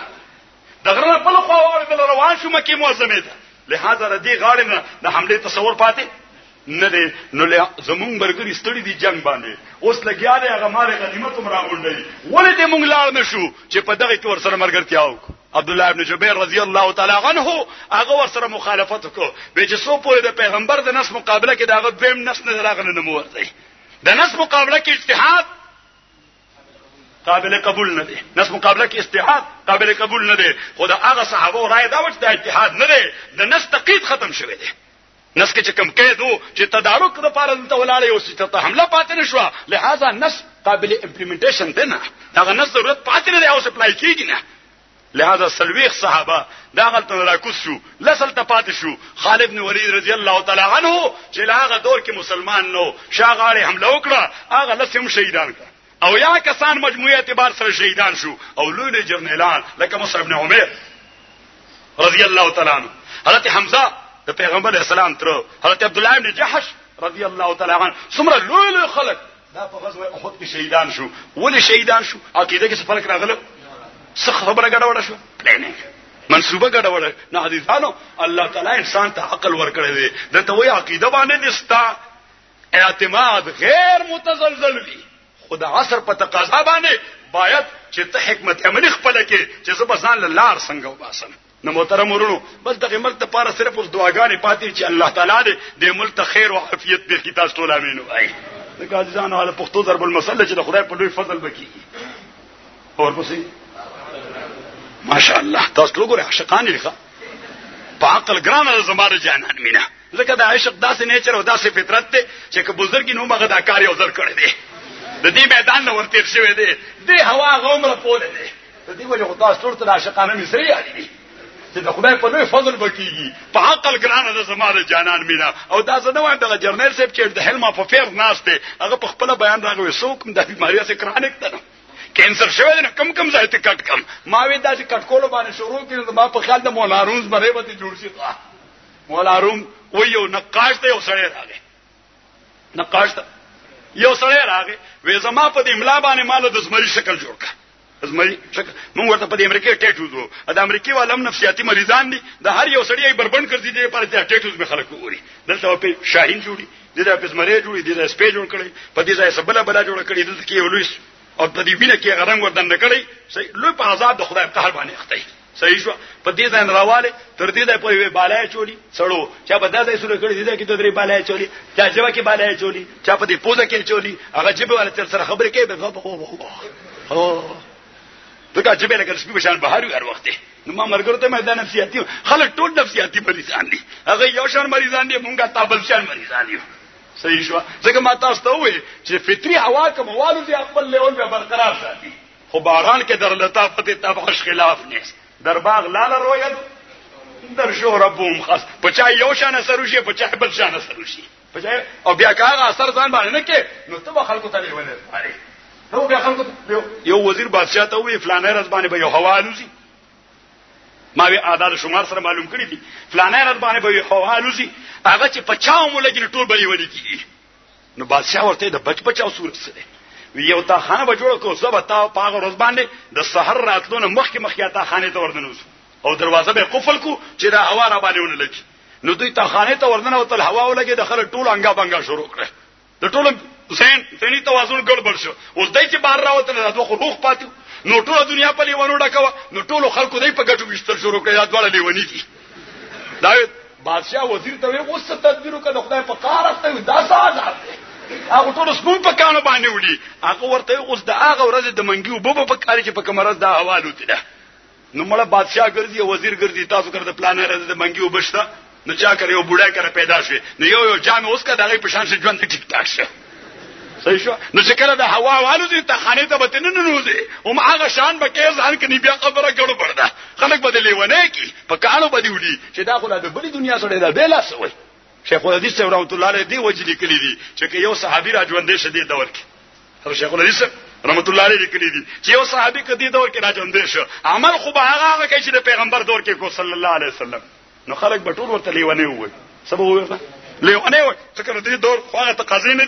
دغره په لخوا اور روان شو مکه موزمه ده لہذا ردی غاړه نه د حمله تصور پاتې نه دی نو له زمونږ برګری ستړي دی جنگ باندې اوس لګیا دی هغه مال غنیمت هم راغونډي ولې دې مونږ لاړ نشو چې په دغه تور سره مرګرتیا وکړو عبد الله ابن جبیر رضی الله تعالی عنه هغه ور سره مخالفت وکړو به چې سو په د پیغمبر د نس مقابله کې دغه دویم نس نه راغله نه مورځي د نس مقابله کې اجتهاد قابل قبول نه دي نس مقابله کې اجتهاد قابل قبول نه دي خدا هغه صحابه راي دا وخت د اجتهاد نه دي د نس تقید ختم شوه دي نس کې کم کېدو چې تدارک د پاره ته ولاړې او چې ته حمله پاتې نشو لہذا نس قابل امپلیمنټیشن دي نه دا نس ضرورت پاتې نه دی او سپلای کېږي نه لہذا سلویخ صحابه دا غلطه راکوس شو لسل ته پاتې شو خالد بن ولید رضی الله تعالی عنه چې هغه دور کې مسلمان نو شاغاړي حمله وکړه هغه لسم شهیدان کړ او یا کسان مجموعه اعتبار سره شهیدان شو او لوی جرنیلان لکه مصعب بن عمر رضی الله تعالی عنہ حضرت حمزه د پیغمبر اسلام تر حضرت عبد الله بن جحش رضی الله تعالی عنہ څومره لوی خلک دا په غزوه احد کې شهیدان شو ولې شهیدان شو عقیده کې څه فرق راغله څه خبره ګډوډه شو پلانینګ منسوبه ګډوډه نه حدیثانو الله تعالی انسان ته عقل ورکړي دی د توې عقیده باندې نستا اعتماد غیر متزلزل دی خدا عصر په تقاضا باندې باید چې ته حکمت عملی خپل کې چې زب ځان لار څنګه وباسن نو محترم ورونو بس دغه ملک ته پاره صرف اوس دعاګانې پاتې چې الله تعالی دې ملک ته خیر او عافیت دې کتاب ټول امين وای د قاضیانو حاله پختو ضرب المسله چې د خدای په لوی فضل بکیږي اور پسې ماشاء الله تاسو وګورئ عاشقان لخوا په عقل ګرانه زماره جانان مینا لکه د عاشق داسې نیچر او داسې فطرت ته چې بزرګي نو مغه دا کار یو ځل کړی دی د دې میدان نور تیر شوی دی د هوا غومره پوله دی د دې وجه خدای ستورته عاشقانه مصری علی دی چې خدای په لوی فضل وکیږي په عقل ګرانه د زماره جانان مینا او دا زه نو د جرنل سیب چې د هلمه په فیر ناشته هغه په خپل بیان راغوي سوکم د بیماری سره کرانیک ده کینسر شوی نه کم ځای ته کټ کم ما وی دا چې کټ کول باندې شروع کړي ما په خیال د مولا روز باندې وتی جوړ شي مولا روم و یو نقاش ته وسړی راغی نقاش ته یو سړی راغی وې زما په دې املا باندې مال د زمری شکل جوړ کړ زمری شکل موږ ورته په دې امریکای ټیټو درو د امریکای والم نفسیاتی مریضان دي د هر یو سړی بربند کړی دي په دې ټیټوز به خلک ووري دلته په شاهین جوړي دلته په زمری جوړي دلته سپې جوړ کړي په دې ځای سبله بلا جوړ کړي دلته کې ولوس او په دې وینه کې غرنګ وردن کړي لوی په عذاب د خدای په قهر باندې اخته صحیح شو په دې ځان راواله تر دې د په بالای چولی سړو چا په داسې سره کړی دې کې درې بالای چولی چا جبا کې بالای چولی چا په دې پوزه کې چولی هغه جبه ولا تر سره خبره کوي به خو دغه جبه لکه سپي بشان بهاري هر وخت نو ما مرګره ته میدان نفسیاتی خلک ټول نفسیاتی مریضان دي هغه یو شان مریضان دي مونږه تابل شان مریضان دي صحیح شو ځکه ما تاسو ته وې چې فطري عواقب والو دي خپل لیول به برقرار ساتي خو باران کې در لطافت تفحش خلاف نشته در باغ لال روید در شهر بوم خاص پچای یو شان سروشی پچای بل شان سروشی پچای او بیا کاغه اثر ځان باندې نه کې نو ته خلکو ته ویل نو بیا خلکو یو وزیر بادشاہ ته وی فلانه رز باندې به یو حوالوزی ما وی اعداد شمار سره معلوم کړی دي فلانه رز باندې به یو حوالوزی هغه چې 50 مولګی ټول بلی ونی کی نو بادشاہ ورته د بچ بچاو صورت سره یو تا خانه بجوړ کو زب تا پاغه روز باندې د سحر راتلون مخکې تا خانه ته ورننوس او دروازه به قفل کو چې دا هوا را باندې ونلګي نو دوی تا خانه ته ورننه او تل هوا ولګي دخل ټول انګا بنګا شروع کړه د ټول زين ثاني توازن ګړبړ شو اوس دای چې بار راوته د خو روخ پاتو نو ټول دنیا په لیوانو ډکوا نو ټول خلکو دای په ګټو وشتل شروع کړه دا ډول لیونی دي دا بادشاہ وزیر ته اوس تدبیر وکړه خدای په کار استه دا ساده هغه ټول سپون په کانو باندې وړي هغه ورته اوس د هغه ورځ د منګیو بوبو په کار کې په کمرز دا حوالو تله نو مړه بادشاہ ګرځي وزیر ګرځي تاسو کړه د پلان راځي د منګیو بشته نو چا کړ یو بوډا کړه پیدا شو نو یو جام اوس کا دغه په شان ژوند ټیک ټاک شه صحیح شو نو چې کله د هوا والو ته خانه ته بتنه نه نوځي او هغه شان به کې ځان کې بیا خبره ګړو پردا خلک بدلی ونه کی په کانو بدی وړي چې دا خو د بلی دنیا سره دا بیل اسوي شیخ الحدیث رحمت الله علیه دی وجه لیکلی دی چې یو صحابي راځوندې شه دی دور کې هر شیخ الحدیث رحمت الله علیه لیکلی دی چې یو صحابي کدی دور کې راځوندې شه عمل خو به هغه کې چې د پیغمبر دور کې کو صلی الله علیه وسلم نو خلک به ټول ورته لیونه وي سبب وي لیونه وي چې کله دې دور خو ته قزینه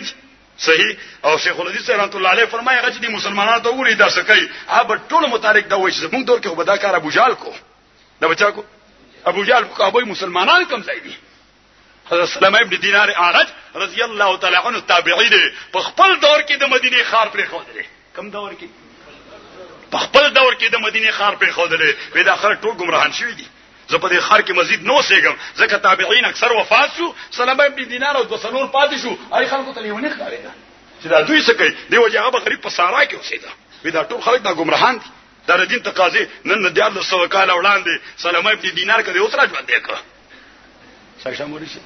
صحیح او شیخ الحدیث رحمت الله علیه فرمایي هغه چې د مسلمانانو ته وری دا سکی هغه ټول متارک دا وایي چې موږ دور کې وبدا کار ابو جال کو دا بچا کو ابو جال کو ابو مسلمانان کم ځای دي حضرت سلمہ ابن دینار اعرج رضی الله تعالی عنہ تابعی دی په خپل دور کې د مدینه خار پر خوده کم دور کې په خپل دور کې د مدینه خار پر خوده به د اخر ټول گمراهان شوی دي زه په دې خار کې مزید نو سیګم ځکه تابعین اکثر وفات شو سلمہ ابن دینار او د سنور پاتې شو اي خلکو ته لیونی ښکاري چې دا دوی څه کوي دیو جواب غریب په سارا کې اوسېدا به دا ټول خلک دا گمراهان دي دا ردین تقاضي نن د 1200 کال وړاندې سلمہ ابن دینار کده اوس راځو دغه څنګه مورشي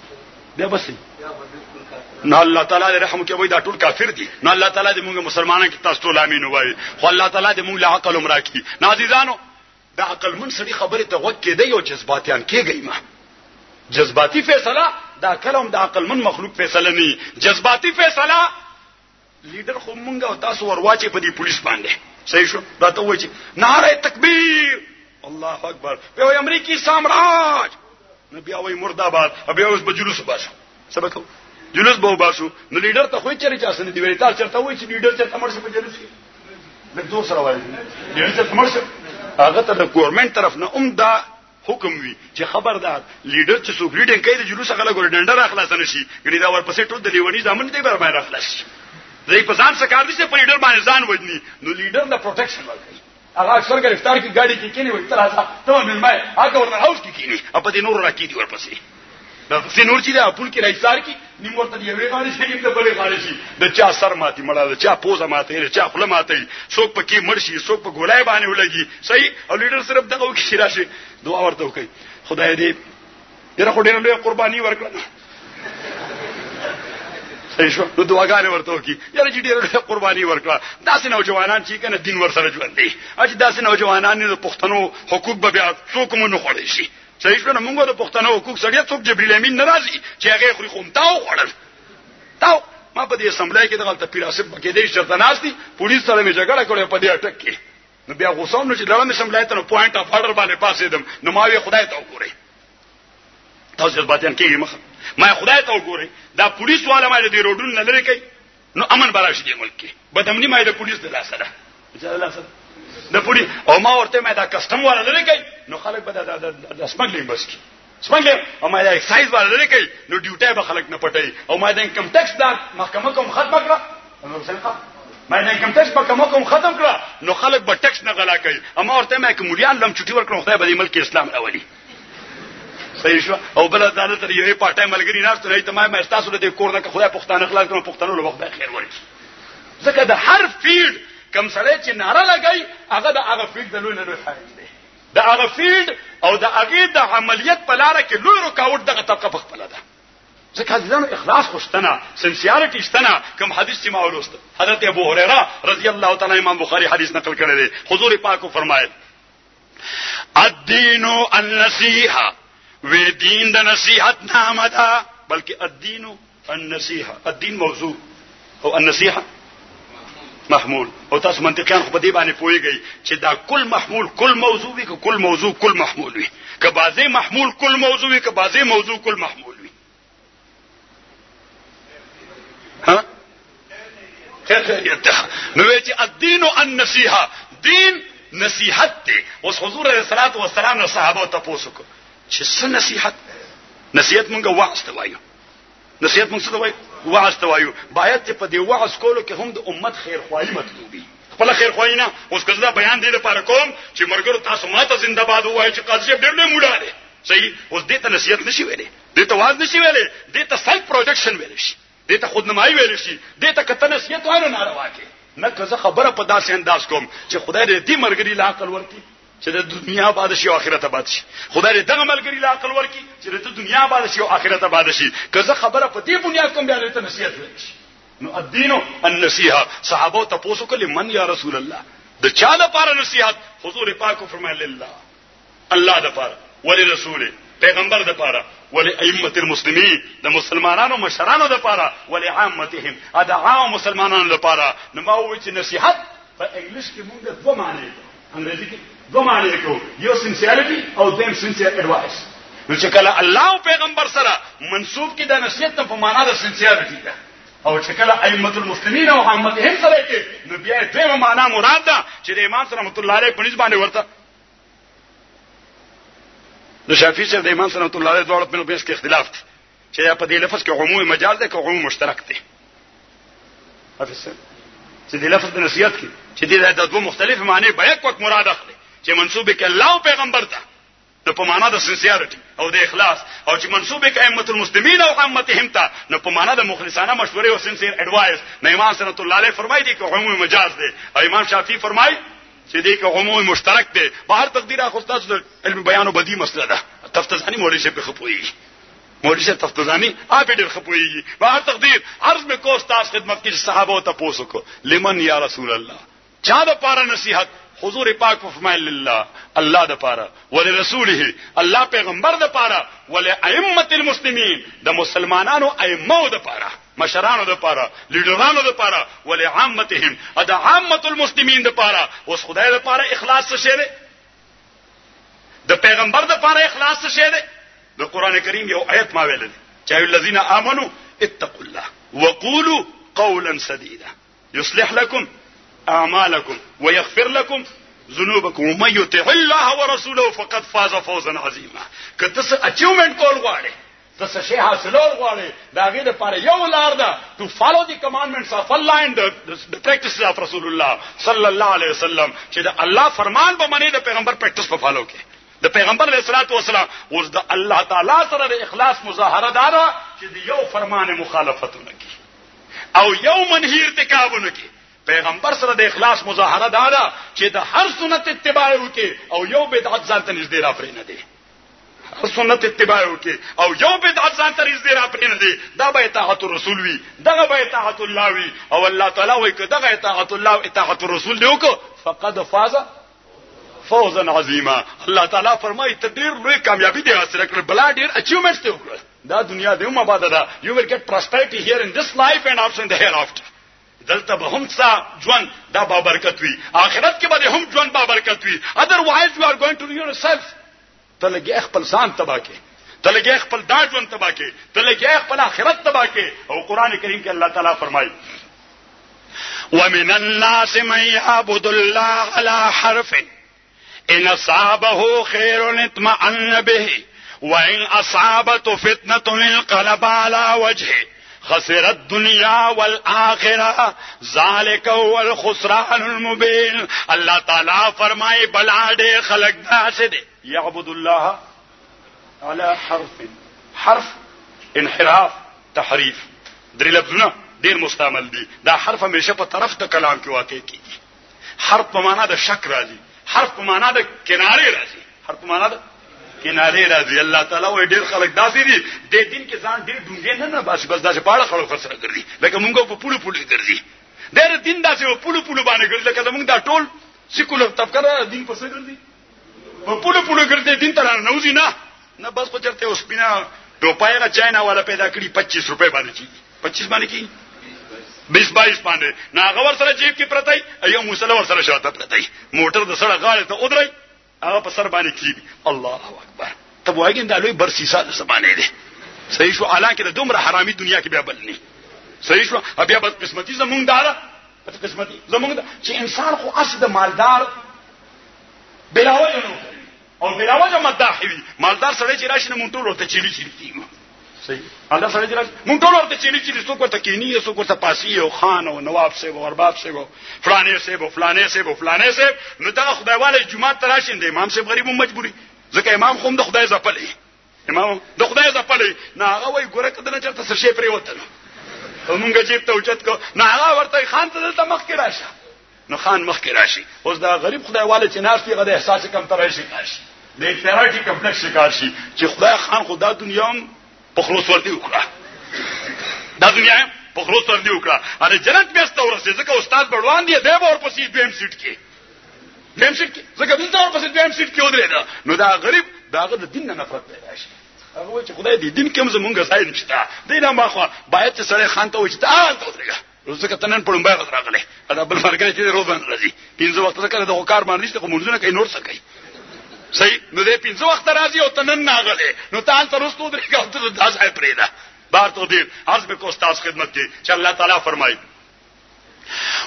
بیا بسې نو الله تعالی دې رحم کوي دا ټول کافر دي نو الله تعالی دې موږ مسلمانانو کې تاسو ټول امين وایي خو الله تعالی دې موږ له عقل عمره کی نه عزیزانو دا عقل من سړي خبره ته وګ کې دی یو جذباتيان کېږي ما جذباتي فیصله دا کلام د عقل من مخلوق فیصله نه جذباتي فیصله لیډر خو موږ او تاسو ورواچې په دې پولیس باندې صحیح شو دا ته وایي نعره تکبیر الله اکبر په امریکای سامراج نبی اوې مرداباد ابي اوس بجلوس باشو سبق جلوس به باشو نو لیډر ته خو چیرې چاسنه دی ویل تا چرته وای چې لیډر چرته مرشه په جلوس کې لکه دوه سره وای لیډر چرته مرشه هغه ته د ګورنمنت طرف نه عمده حکم وی چې خبردار لیډر چې څوک لیډینګ کوي د جلوس هغه له ګورډنډر اخلاص نشي ګنې دا ورپسې ټول د لیونی ځامن دی بر باندې اخلاص دی په ځان سکار دي چې په لیډر باندې ځان وځني نو لیډر د پروټیکشن ورکړي هغه اکثر گرفتار کی گاڑی کې کینی وي تر هغه ته مې مې هغه ورته هاوس کې کینی اپ دې نور راکی دی ورپسې دا سينور چې دا خپل کې راځار کی نیمور ته یوې غاړي شي د بلې غاړي شي د چا سر ماتي مړه د چا پوزه ماتي د چا خله ماتي څوک پکې مرشي څوک په ګولای باندې ولګي صحیح او لیډر صرف دغه کې شراشي دعا ورته کوي خدای دې ډېر قرباني ورکړه صحیح نو دعاګانې ورته وکي یاره چې ډېر قرباني ورکړه داسې نوجوانان چې کنه دین ورسره ژوند دی اج داسې نوجوانان د پښتنو حقوق به بیا څوک مونږ نه خوړی شي صحیح نو مونږ د پښتنو حقوق سره څوک جبرئیل امین ناراضي چې هغه خوري خوم تاو وړل تاو ما په دې اسمبلی کې دغه پیراسب کې دې شرط ناشتي پولیس سره مې جګړه کړې په دې اٹک کې نو بیا غوسه نو چې دغه اسمبلی ته نو پوینټ اف اورډر باندې پاسې دم نو ما وی خدای ته وګورې تاسو باندې کې مخ ما خدای ته وګورې دا پولیس والا ما دې روډون نه لري کوي نو امن براشي دې ملک کې بدامني ما دې پولیس د لاسره د پولیس او ما ورته ما دا کسٹم والا لري کوي نو خلک به د اسمګلینګ بس کې سمګلینګ او ما دا ایکسایز والا لري کوي نو ډیوټي به خلک نه پټي او ما دا انکم ټیکس دا محکمه کوم ختم کړه نو څنګه ما دا انکم ټیکس په کومه کوم ختم کړه نو خلک به ټیکس نه غلا کوي اما ورته ما کومریان لم چټي ورکړو خدای به ملک اسلام راولي صحیح شو او بل ځان ته یو پټه ملګری ناشته نه تمه ما تاسو له کور نه خدای پښتانه خلک ته پښتنو له وخت خیر وري ځکه د هر فیلډ کم سره چې ناره لګای هغه د هغه فیلډ د لوی نه لوی خارج دی د هغه فیلډ او د هغه د عملیات په لار کې لوی رکاوټ دغه طبقه په خپل ده ځکه ځان اخلاص خوشتنه سنسیارټی شتنه کم حدیث چې ما ولوست حضرت ابو هريره رضی الله تعالی امام بخاری حدیث نقل کړی دی حضور پاک فرمایل الدین النصیحه وی دین د نصیحت نامه ده بلکې الدین النصیحه الدین موضوع او النصیحه محمول او تاسو منطقيان خو په دې باندې پويږئ چې دا کل محمول کل موضوع وي کل موضوع کل محمول وي که بعضي محمول کل موضوع وي که بعضي موضوع کل محمول وي ها نو چې الدین او النصیحه دین نصیحت دی او حضور رسول الله صلوات والسلام او صحابه ته پوسوک چې څه نصیحت نصیحت مونږه واسطه وایو نصیحت مونږ څه وایو واسطه وایو باید چې په دې وعظ کولو کې هم د امت خیرخواهی مطلوبي خپل خیرخواهی نه اوس کله بیان دی لپاره کوم چې مرګرو تاسو ماته زنده باد وایي چې قاضي ډېر نه موډه لري صحیح اوس دې ته نصیحت نشي ویلې دې ته واز نشي ویلې دې ته سلف پروجکشن ویل شي دې ته خودنمایي ویل شي دې ته کته نصیحت وایو نه روا کې نه کزه خبره په داسې انداز کوم چې خدای دې مرګري لا عقل ورتي چې د دنیا بادشي او آخرت بادشي خدای دې دغه ملګری لا عقل ورکی چې د دنیا بادشي او آخرت بادشي که زه خبره په دې بنیاد کوم بیا دې نصیحت وکړي نو الدین النصیحه صحابه ته پوښتنه کړي من یا رسول الله د چا لپاره نصیحت حضور پاک فرمایله الله لپاره ولي رسول پیغمبر لپاره ولي ائمه المسلمين د مسلمانانو مشرانو لپاره ولي عامتهم ادا عام مسلمانانو لپاره نو ما وایي چې نصیحت په انګلیش کې مونږ دوه معنی انګریزي کې دو معنی کو یو سنسیرټی او دیم سنسیر ایڈوایس نو چې کله الله او پیغمبر سره منسوب کی د نصیحت په معنا د سنسیرټی ده او چې کله ائمه المسلمین او عامتهم سره کې نو بیا دغه معنا مراد ده چې د امام رحمت الله علیه په نسبت باندې ورته د شافعی سره د امام رحمت الله علیه دواړو په نسبت کې اختلاف دي چې په دې لفظ کې عموم مجاز ده که عموم مشترک ده افسر چې د لفظ د نصیحت کې چې د دوه مختلف معنی به یک وخت مراد اخلي چې منسوبه کې الله او پیغمبر ته نو په معنا د سنسیارټي او د اخلاص او چې منسوبه کې ائمه المسلمین او عامتهم ته نو په معنا د مخلصانه مشورې او سنسیر اډوایس امام سنت الله علیه فرمایي دي چې عموم مجاز دي او امام شافعي فرمایي چې دي کې عموم مشترک دي په هر تقدیر اخستاس علم بیان او بدی مسله ده تفتزانی مولوی شپ خپوي مولوی شپ تفتزانی اپ ډېر خپوي په هر تقدیر عرض به کو استاد خدمت کې صحابه ته پوسوکو لمن یا رسول الله چا د پاره نصیحت حضور پاک فرمایل الله الله د پاره ول رسوله الله پیغمبر د پاره ول ائمه المسلمین د مسلمانانو ائمه د پاره مشرانو د پاره لیډرانو د پاره ول عامتهم د عامه المسلمین د پاره اوس خدای د پاره اخلاص څه دی د پیغمبر د پاره اخلاص څه دی د قران کریم یو آیت ما ویل چې الذين امنوا اتقوا الله وقولوا قولا سديدا يصلح لكم اعمالكم ويغفر لكم ذنوبكم ومن يطع الله ورسوله فقد فاز فوزا عظيما کته څه اچیومنت کول غواړي څه شي حاصلول غواړي دا غي لپاره یو لار ده to follow the commandments of Allah and the practices of رسول الله صلى الله عليه وسلم چې دا الله فرمان به منی د پیغمبر پریکټس په فالو کې د پیغمبر علیه الصلاۃ والسلام او د الله تعالی سره د اخلاص مظاهره دارا چې یو فرمان مخالفت نه کی او یو منهی ارتکاب نه کی پیغمبر سره د اخلاص مظاهره دارا چې د هر سنت اتباع وکي او یو بدعت ځانته نږدې را پرې نه دي سنت اتباع وکي او یو بدعت ځان تر دې را پرېږدي دا به اطاعت رسول وي دغه به اطاعت الله وي او الله تعالی وایي که دغه اطاعت الله او اطاعت رسول دی وکړه فقد فاز فوزا عظیما. الله تعالی فرمایي ته ډېر لوی کامیابی دی حاصل کړې بلا ډېر اچیومنټ دی وکړه دا دنیا دی هم آباده ده. You will get prosperity here in this life and also in the hereafter. دلته به هم سا ژوند دا بابرکت وي آخرت کې به هم ژوند بابرکت وي. Otherwise you are going to yourself. تلګي خپل ځان تبا کې تلګي خپل دا ژوند تبا کې تلګي خپل آخرت تبا کې. او قران کریم کې الله تعالی فرمایي ومن الناس من يعبد الله على حرف ان اصابه خير اطمأن به وان اصابته فتنه انقلب على وجهه خسر الدنيا والآخرة ذالک هو الخسران المبین. اللہ تعالی فرمائے بلا دے خلق دا سے دے یعبد اللہ على حرف حرف انحراف تحریف دری لفظنا دیر مستعمل دی دا حرف ہمیشہ پا طرف دا کلام کی واقع کی حرف پا مانا دا شک راضی حرف پا مانا دا کنارے راضی حرف پا مانا دا کنارے راضی. اللہ تعالی وې ډېر خلک داسې دي د دین کې ځان ډېر ډونګې نه بس دا چې پاړه خلک سره ګرځي لکه مونږ په پولو پولو ګرځي ډېر دین داسې په پولو پولو باندې ګرځي لکه مونږ دا ټول سیکولر تفکر دین په سره ګرځي په پولو پولو ګرځي دین تر نه وځي نه بس په چرته اوس پینا ټوپای را چاینا والا پیدا کړی 25 روپے باندې چی 25 باندې کی 20 22 باندې نه غور سره جیب کې پرتای ایو مسلمان ور سره شاته پرتای موټر د سره غاړه ته ودرای هغه په سر باندې کیږي. الله اکبر ته وایګین دا لوی برسیسه زبانه دي صحیح شو الان کې دومره حرامي دنیا کې بیا بلني صحیح شو بیا بس قسمتي زمونږ دار په قسمتي زمونږ چې انسان خو اصل مالدار بلاوي نه او بلاوي مداح وي مالدار سره چې راشي مونږ ټول ورته چيلي چيلي کیږي صحیح الله سره چې راشي مونږ ټول ورته چيلي چيلي څوک ورته کینی څوک ورته پاسي او خان او نواب سه او ارباب سه او فلانه سه او فلانه سه او فلانه سه نو دا خدایواله جمعه تراشین د امام سه غریب مجبوري ځکه امام خو د خدای زپلې امام د خدای زپلې نه هغه وای ګوره کدن چرته څه شي پرې وته نو مونږه جیب ته اوچت کو نه هغه ورته خان ته دلته مخ کې راشه نو خان مخ کې راشه اوس دا غریب خدایواله چې ناشتي غد احساس کم تر شي د تیراټي کمپلیکس شکار شي چې خدای خان خدا دنیاوم په خلوص ورته وکړه دا دنیا په خلوص ورته وکړه اره جنت میسته ورسې ځکه استاد بړوان دی به ورپسې دویم سیټ کې دویم سیټ کې ځکه دلته ورپسې دویم سیټ کې ودرېده نو دا غریب داغه د دین نه نفرت پیدا شي هغه وایي چې خدای دې دین کوم زمونږه ځای نشته دې نه ماخوا باید چې سره خان ته وځي دا ته ودرېږه ځکه تنن پړم باغ راغله دا بل مرګ چې روزن راځي پنځه وخت سره د کار باندې نشته کوم ځنه کوي نور څه کوي صحیح نو دې پنځه وخت راځي او تنن ناغله نو تان تر اوسه درګه ته داس ای پرېدا بار تو دې عرض به کوست تاسو خدمت کې چې الله تعالی فرمایي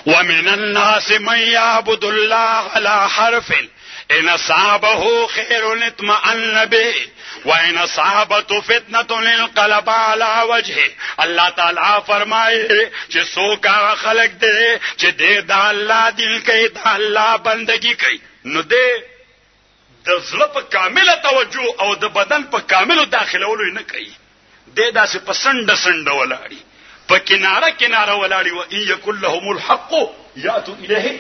ومن الناس من يعبد الله على حرف ان اصابه خير اطمأن به وان اصابته فتنه انقلب على وجهه. الله تعالی فرمایي چې څوک خلق دې چې دې د الله دین کوي د الله بندگی کوي نو دې د زړه په کامله توجه او د بدن په کامله داخلولو نه کوي د داسې پسند سند ولاړي په کناره کناره ولاړي و ان یکل لهم الحق یاتوا الیه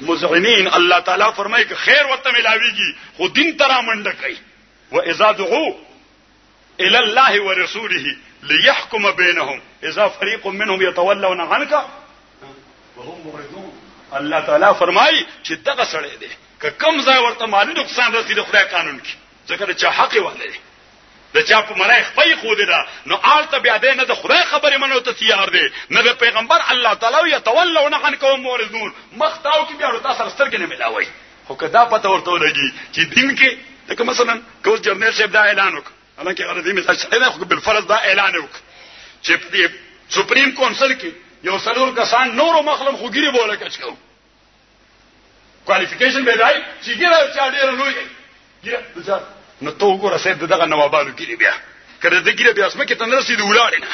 مذعنین. الله تعالی فرمایي که خیر ورته ملاويږي خو دین ترا منډه کوي و اذا دعوا الى الله ورسوله ليحكم بينهم اذا فريق منهم يتولون عنك وهم معرضون. الله تعالی فرمایي چې دغه سره دی که کم ځای ورته مالی نقصان رسي د خدای قانون کې ځکه چې حق والے دي د چا په مرای خپل خو دي نو آلته بیا دې نه د خدای خبرې منو ته تیار دي نه د پیغمبر. الله تعالی یتولون عن قوم مورزون مختاو کې بیا ورته سره سترګې نه ملاوي خو کدا پته ورته ولګي چې دین کې لکه مثلا کوم جرنل شپ دا اعلان وک الکه غرض یې مثلا صحیح خو بل فرض دا اعلان وک چې په سپریم کونسل کې یو څلور کسان نورو مخلم خوګيري بوله کچکو کوالیفیکیشن به راي چې ګره چا ډېر لوی ګره ځا نو ته وګوره سید دغه نوابانو کې بیا کړه د ګره بیا سمکه تنه رسید ولاړ نه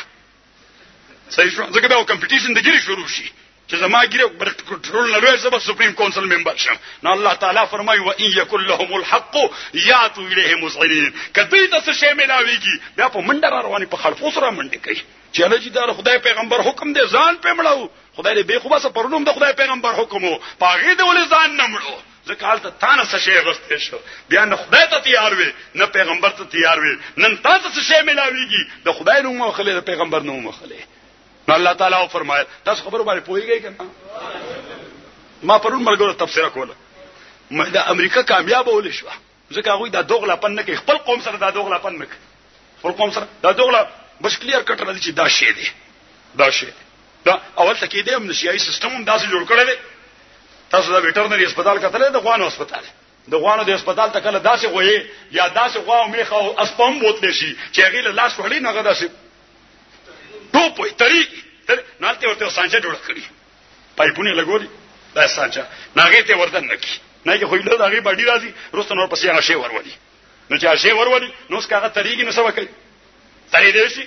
صحیح شو ځکه دا کمپټیشن د ګره شروع شي چې زما ګره بر کنټرول نه لوي زما سپریم کونسل ممبر شم نو الله تعالی فرمایي و ان یکل لهم الحق یاتوا الیه مذعنین. کدی تاسو شی ملاویږي بیا په منډر رواني په خلفو سره منډه کوي چې الجی دار خدای پیغمبر حکم دی ځان په مړو خدای دې بخوبه سره پرونم د خدای پیغمبر حکم وو پاغې دې ولې ځان نه مړو زکالت تانه سشی غسته شو بیا نه خدای ته تیار وي نه پیغمبر ته تیار وي نن تاسو سشی ملاويږي د خدای نوم مخله د پیغمبر نوم مخله نو الله تعالی فرمایي تاسو خبرو باندې پويږئ کنه ما پرون مرګو تفسیر کوله مې د امریکا کامیاب ولې شو ځکه هغه د دوغلا پن نه خپل قوم سره د دوغلا پن نه خپل قوم سره د دوغلا بس کلیر کټر دي چې دا شی دی دا شی دا اول تکې دې هم شیای سیستم داسې جوړ کړل تاسو د ویټرنری هسپتال کتل د غوانو هسپتال د غوانو د هسپتال ته کله داسې غوي یا داسې غوا میخه او اسپم بوتل شي چې هغه له لاس وړي نه غدا شي ټوپې تری نه ته ورته سانچه جوړ کړی پایپونه لګولي دا سانچه ناګه ته ورته نکی نه کې خویله دغه باډی راځي رسته نور پسې هغه شی ورولي نو چې هغه شی ورولي نو څنګه طریقې نو سبا کوي تری دې شي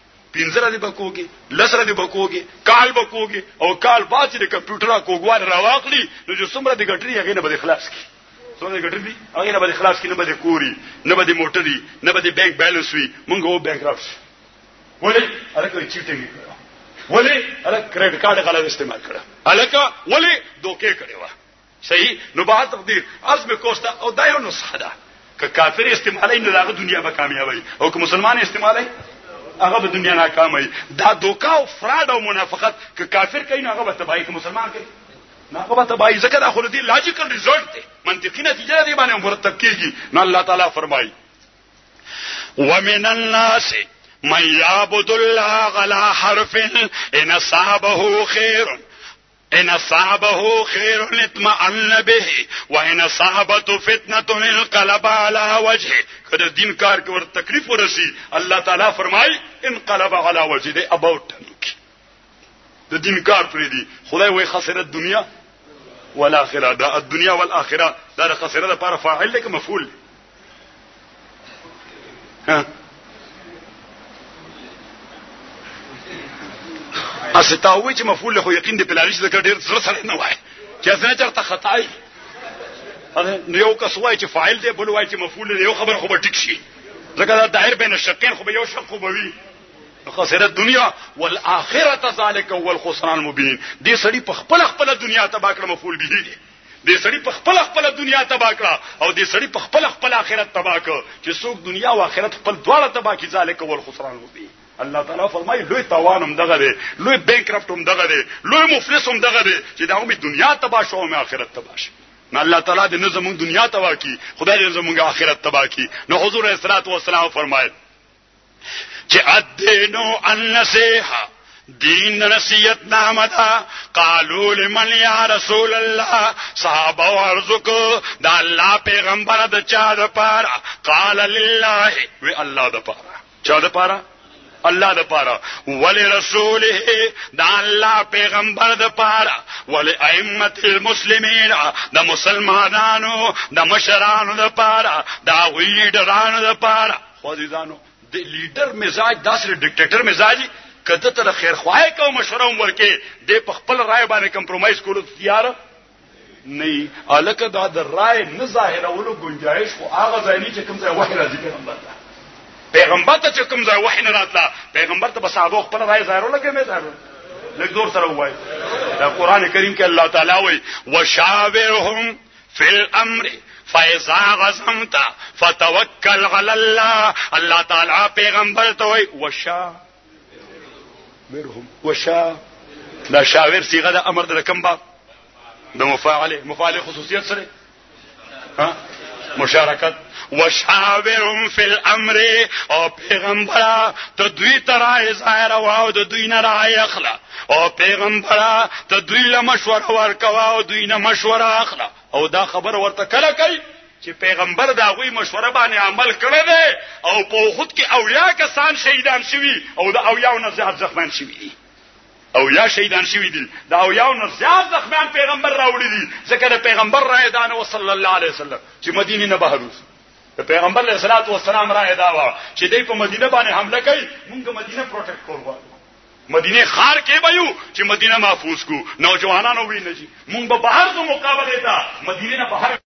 پینځره دې بکوږي لسره دې بکوږي کال بکوږي او کال باندې د کمپیوټر کوګوار راواخلي نو چې څومره دې ګټري هغه نه بده خلاص کی څومره دې ګټري هغه نه بده خلاص کی نه بده کوري نه بده موټري نه بده بانک بیلنس وي مونږ وو بانک راوښ ولې الکه چیټینګ ولې الکه کریډټ کارت غلط استعمال کړه الکه ولې دوکې کړو صحیح نو با تقدیر عزم کوستا او دایو نو صحدا ک کافر استعمالای نه لاغه دنیا به کامیابی او ک مسلمان استعمالای هغه په دنیا ناکامه دا دوکا او فراډ او منافقت ک کافر کین هغه به تباہی ک مسلمان کین هغه به تباہی ذکر اخر دی لاجیکل ریزلټ دی منطقی نتیجه دی باندې مرتب کیږي نو الله تعالی فرمایي ومن الناس من يعبد الله على حرف ان صابه خير ان صابه خير اطمأن به وان صابته فتنه انقلب على وجهه کله دین کار کې ور تکلیف ورسی الله تعالی فرمای انقلب على وجهه اباوت د دین کار پرې دی خدای وای خسرت دنیا والاخره دا الدنيا والاخره دا خسرت لپاره فاعل دی که مفعول ها اسه تاوی چې مفعول له خو یقین دی بلاري چې ډېر سره نه وای چې ځنه چرته خطای نه یو کس وای چې فاعل دی بل وای چې مفعول دی یو خبر خو به ټیک شي ځکه دا دایر بین الشقین خو به یو شق خو به وي خساره دنیا والاخره ذالک هو الخسران المبین دې سړی په خپل دنیا تبا کړ مفعول به دی دې سړی په خپل دنیا تبا کړ او دې سړی په خپل اخرت تبا کړ چې څوک دنیا او اخرت خپل دواړه تبا کړي ذالک هو الخسران المبین الله تعالی فرمایي لوی توانم دغه دی لوی بانکرپټوم دغه دی لوی مفلسوم دغه دی چې دا هم دنیا تباہ شو او آخرت تباہ شي نو الله تعالی دې زموږ دنیا تباہ کی خدای دې زموږ آخرت تباہ کی نو حضور اسلام و سلام فرمایي چې ادینو النصیحه دین نصیحت نامدا قالو لمن یا رسول الله صحابه ورزق دا الله پیغمبر د چا د پاره قال لله وی الله د پاره چا د پاره الله د پاره ولرسوله د الله پیغمبر د پاره ولائمه المسلمین د مسلمانانو د مشرانو د پاره د لیډرانو د پاره خو دې ځانو د لیډر مزاج داسره ډیکټیټر مزاجي کده تر خیر خوای کو مشوره ورکه د خپل رائے باندې کمپرمایز کولو تیار نه الکه د رائے نه ظاهرولو گنجائش خو هغه ځای نه چې کوم ځای وحی راځي پیغمبر پیغمبر ته چې کوم ځای وحی نه راتله پیغمبر ته بس هغه خپل راي ظاهرو لګې مې ظاهرو لږ دور سره وای دا قران کریم کې الله تعالی وای وشاورهم فی الامر فاذا غزمت فتوکل علی الله الله تعالی پیغمبر ته وای وشاورهم وشا دا شاور صيغه د امر د کوم باب د مفاعل خصوصیت سره ها مشارکت وشاورهم فی الامر او پیغمبر ته دوی ترای ظاهر او د دوی نه رای اخلا او پیغمبر ته دوی له مشوره ورکوا او دوی نه مشوره اخلا او دا خبر ورته کله کوي چې پیغمبر دا غوي مشوره باندې عمل کړی دی او په خود کې اویا کسان شهیدان شوي او دا اویا نه زیات زخمیان شوي او یا شهیدان شوی دي دا او یاو نه زیات زخمیان پیغمبر راوړي دي ځکه دا پیغمبر را ایدان صلی الله علیه وسلم چې مدینه نه بهر اوس پیغمبر علیه الصلاۃ والسلام را ایدا وا چې دوی په مدینه باندې حمله کوي موږ مدینه پروټیکټ کوو مدینه خار کې وایو چې مدینه محفوظ کو نوجوانانو ویني موږ به بهر د مقابله تا مدینه نه بهر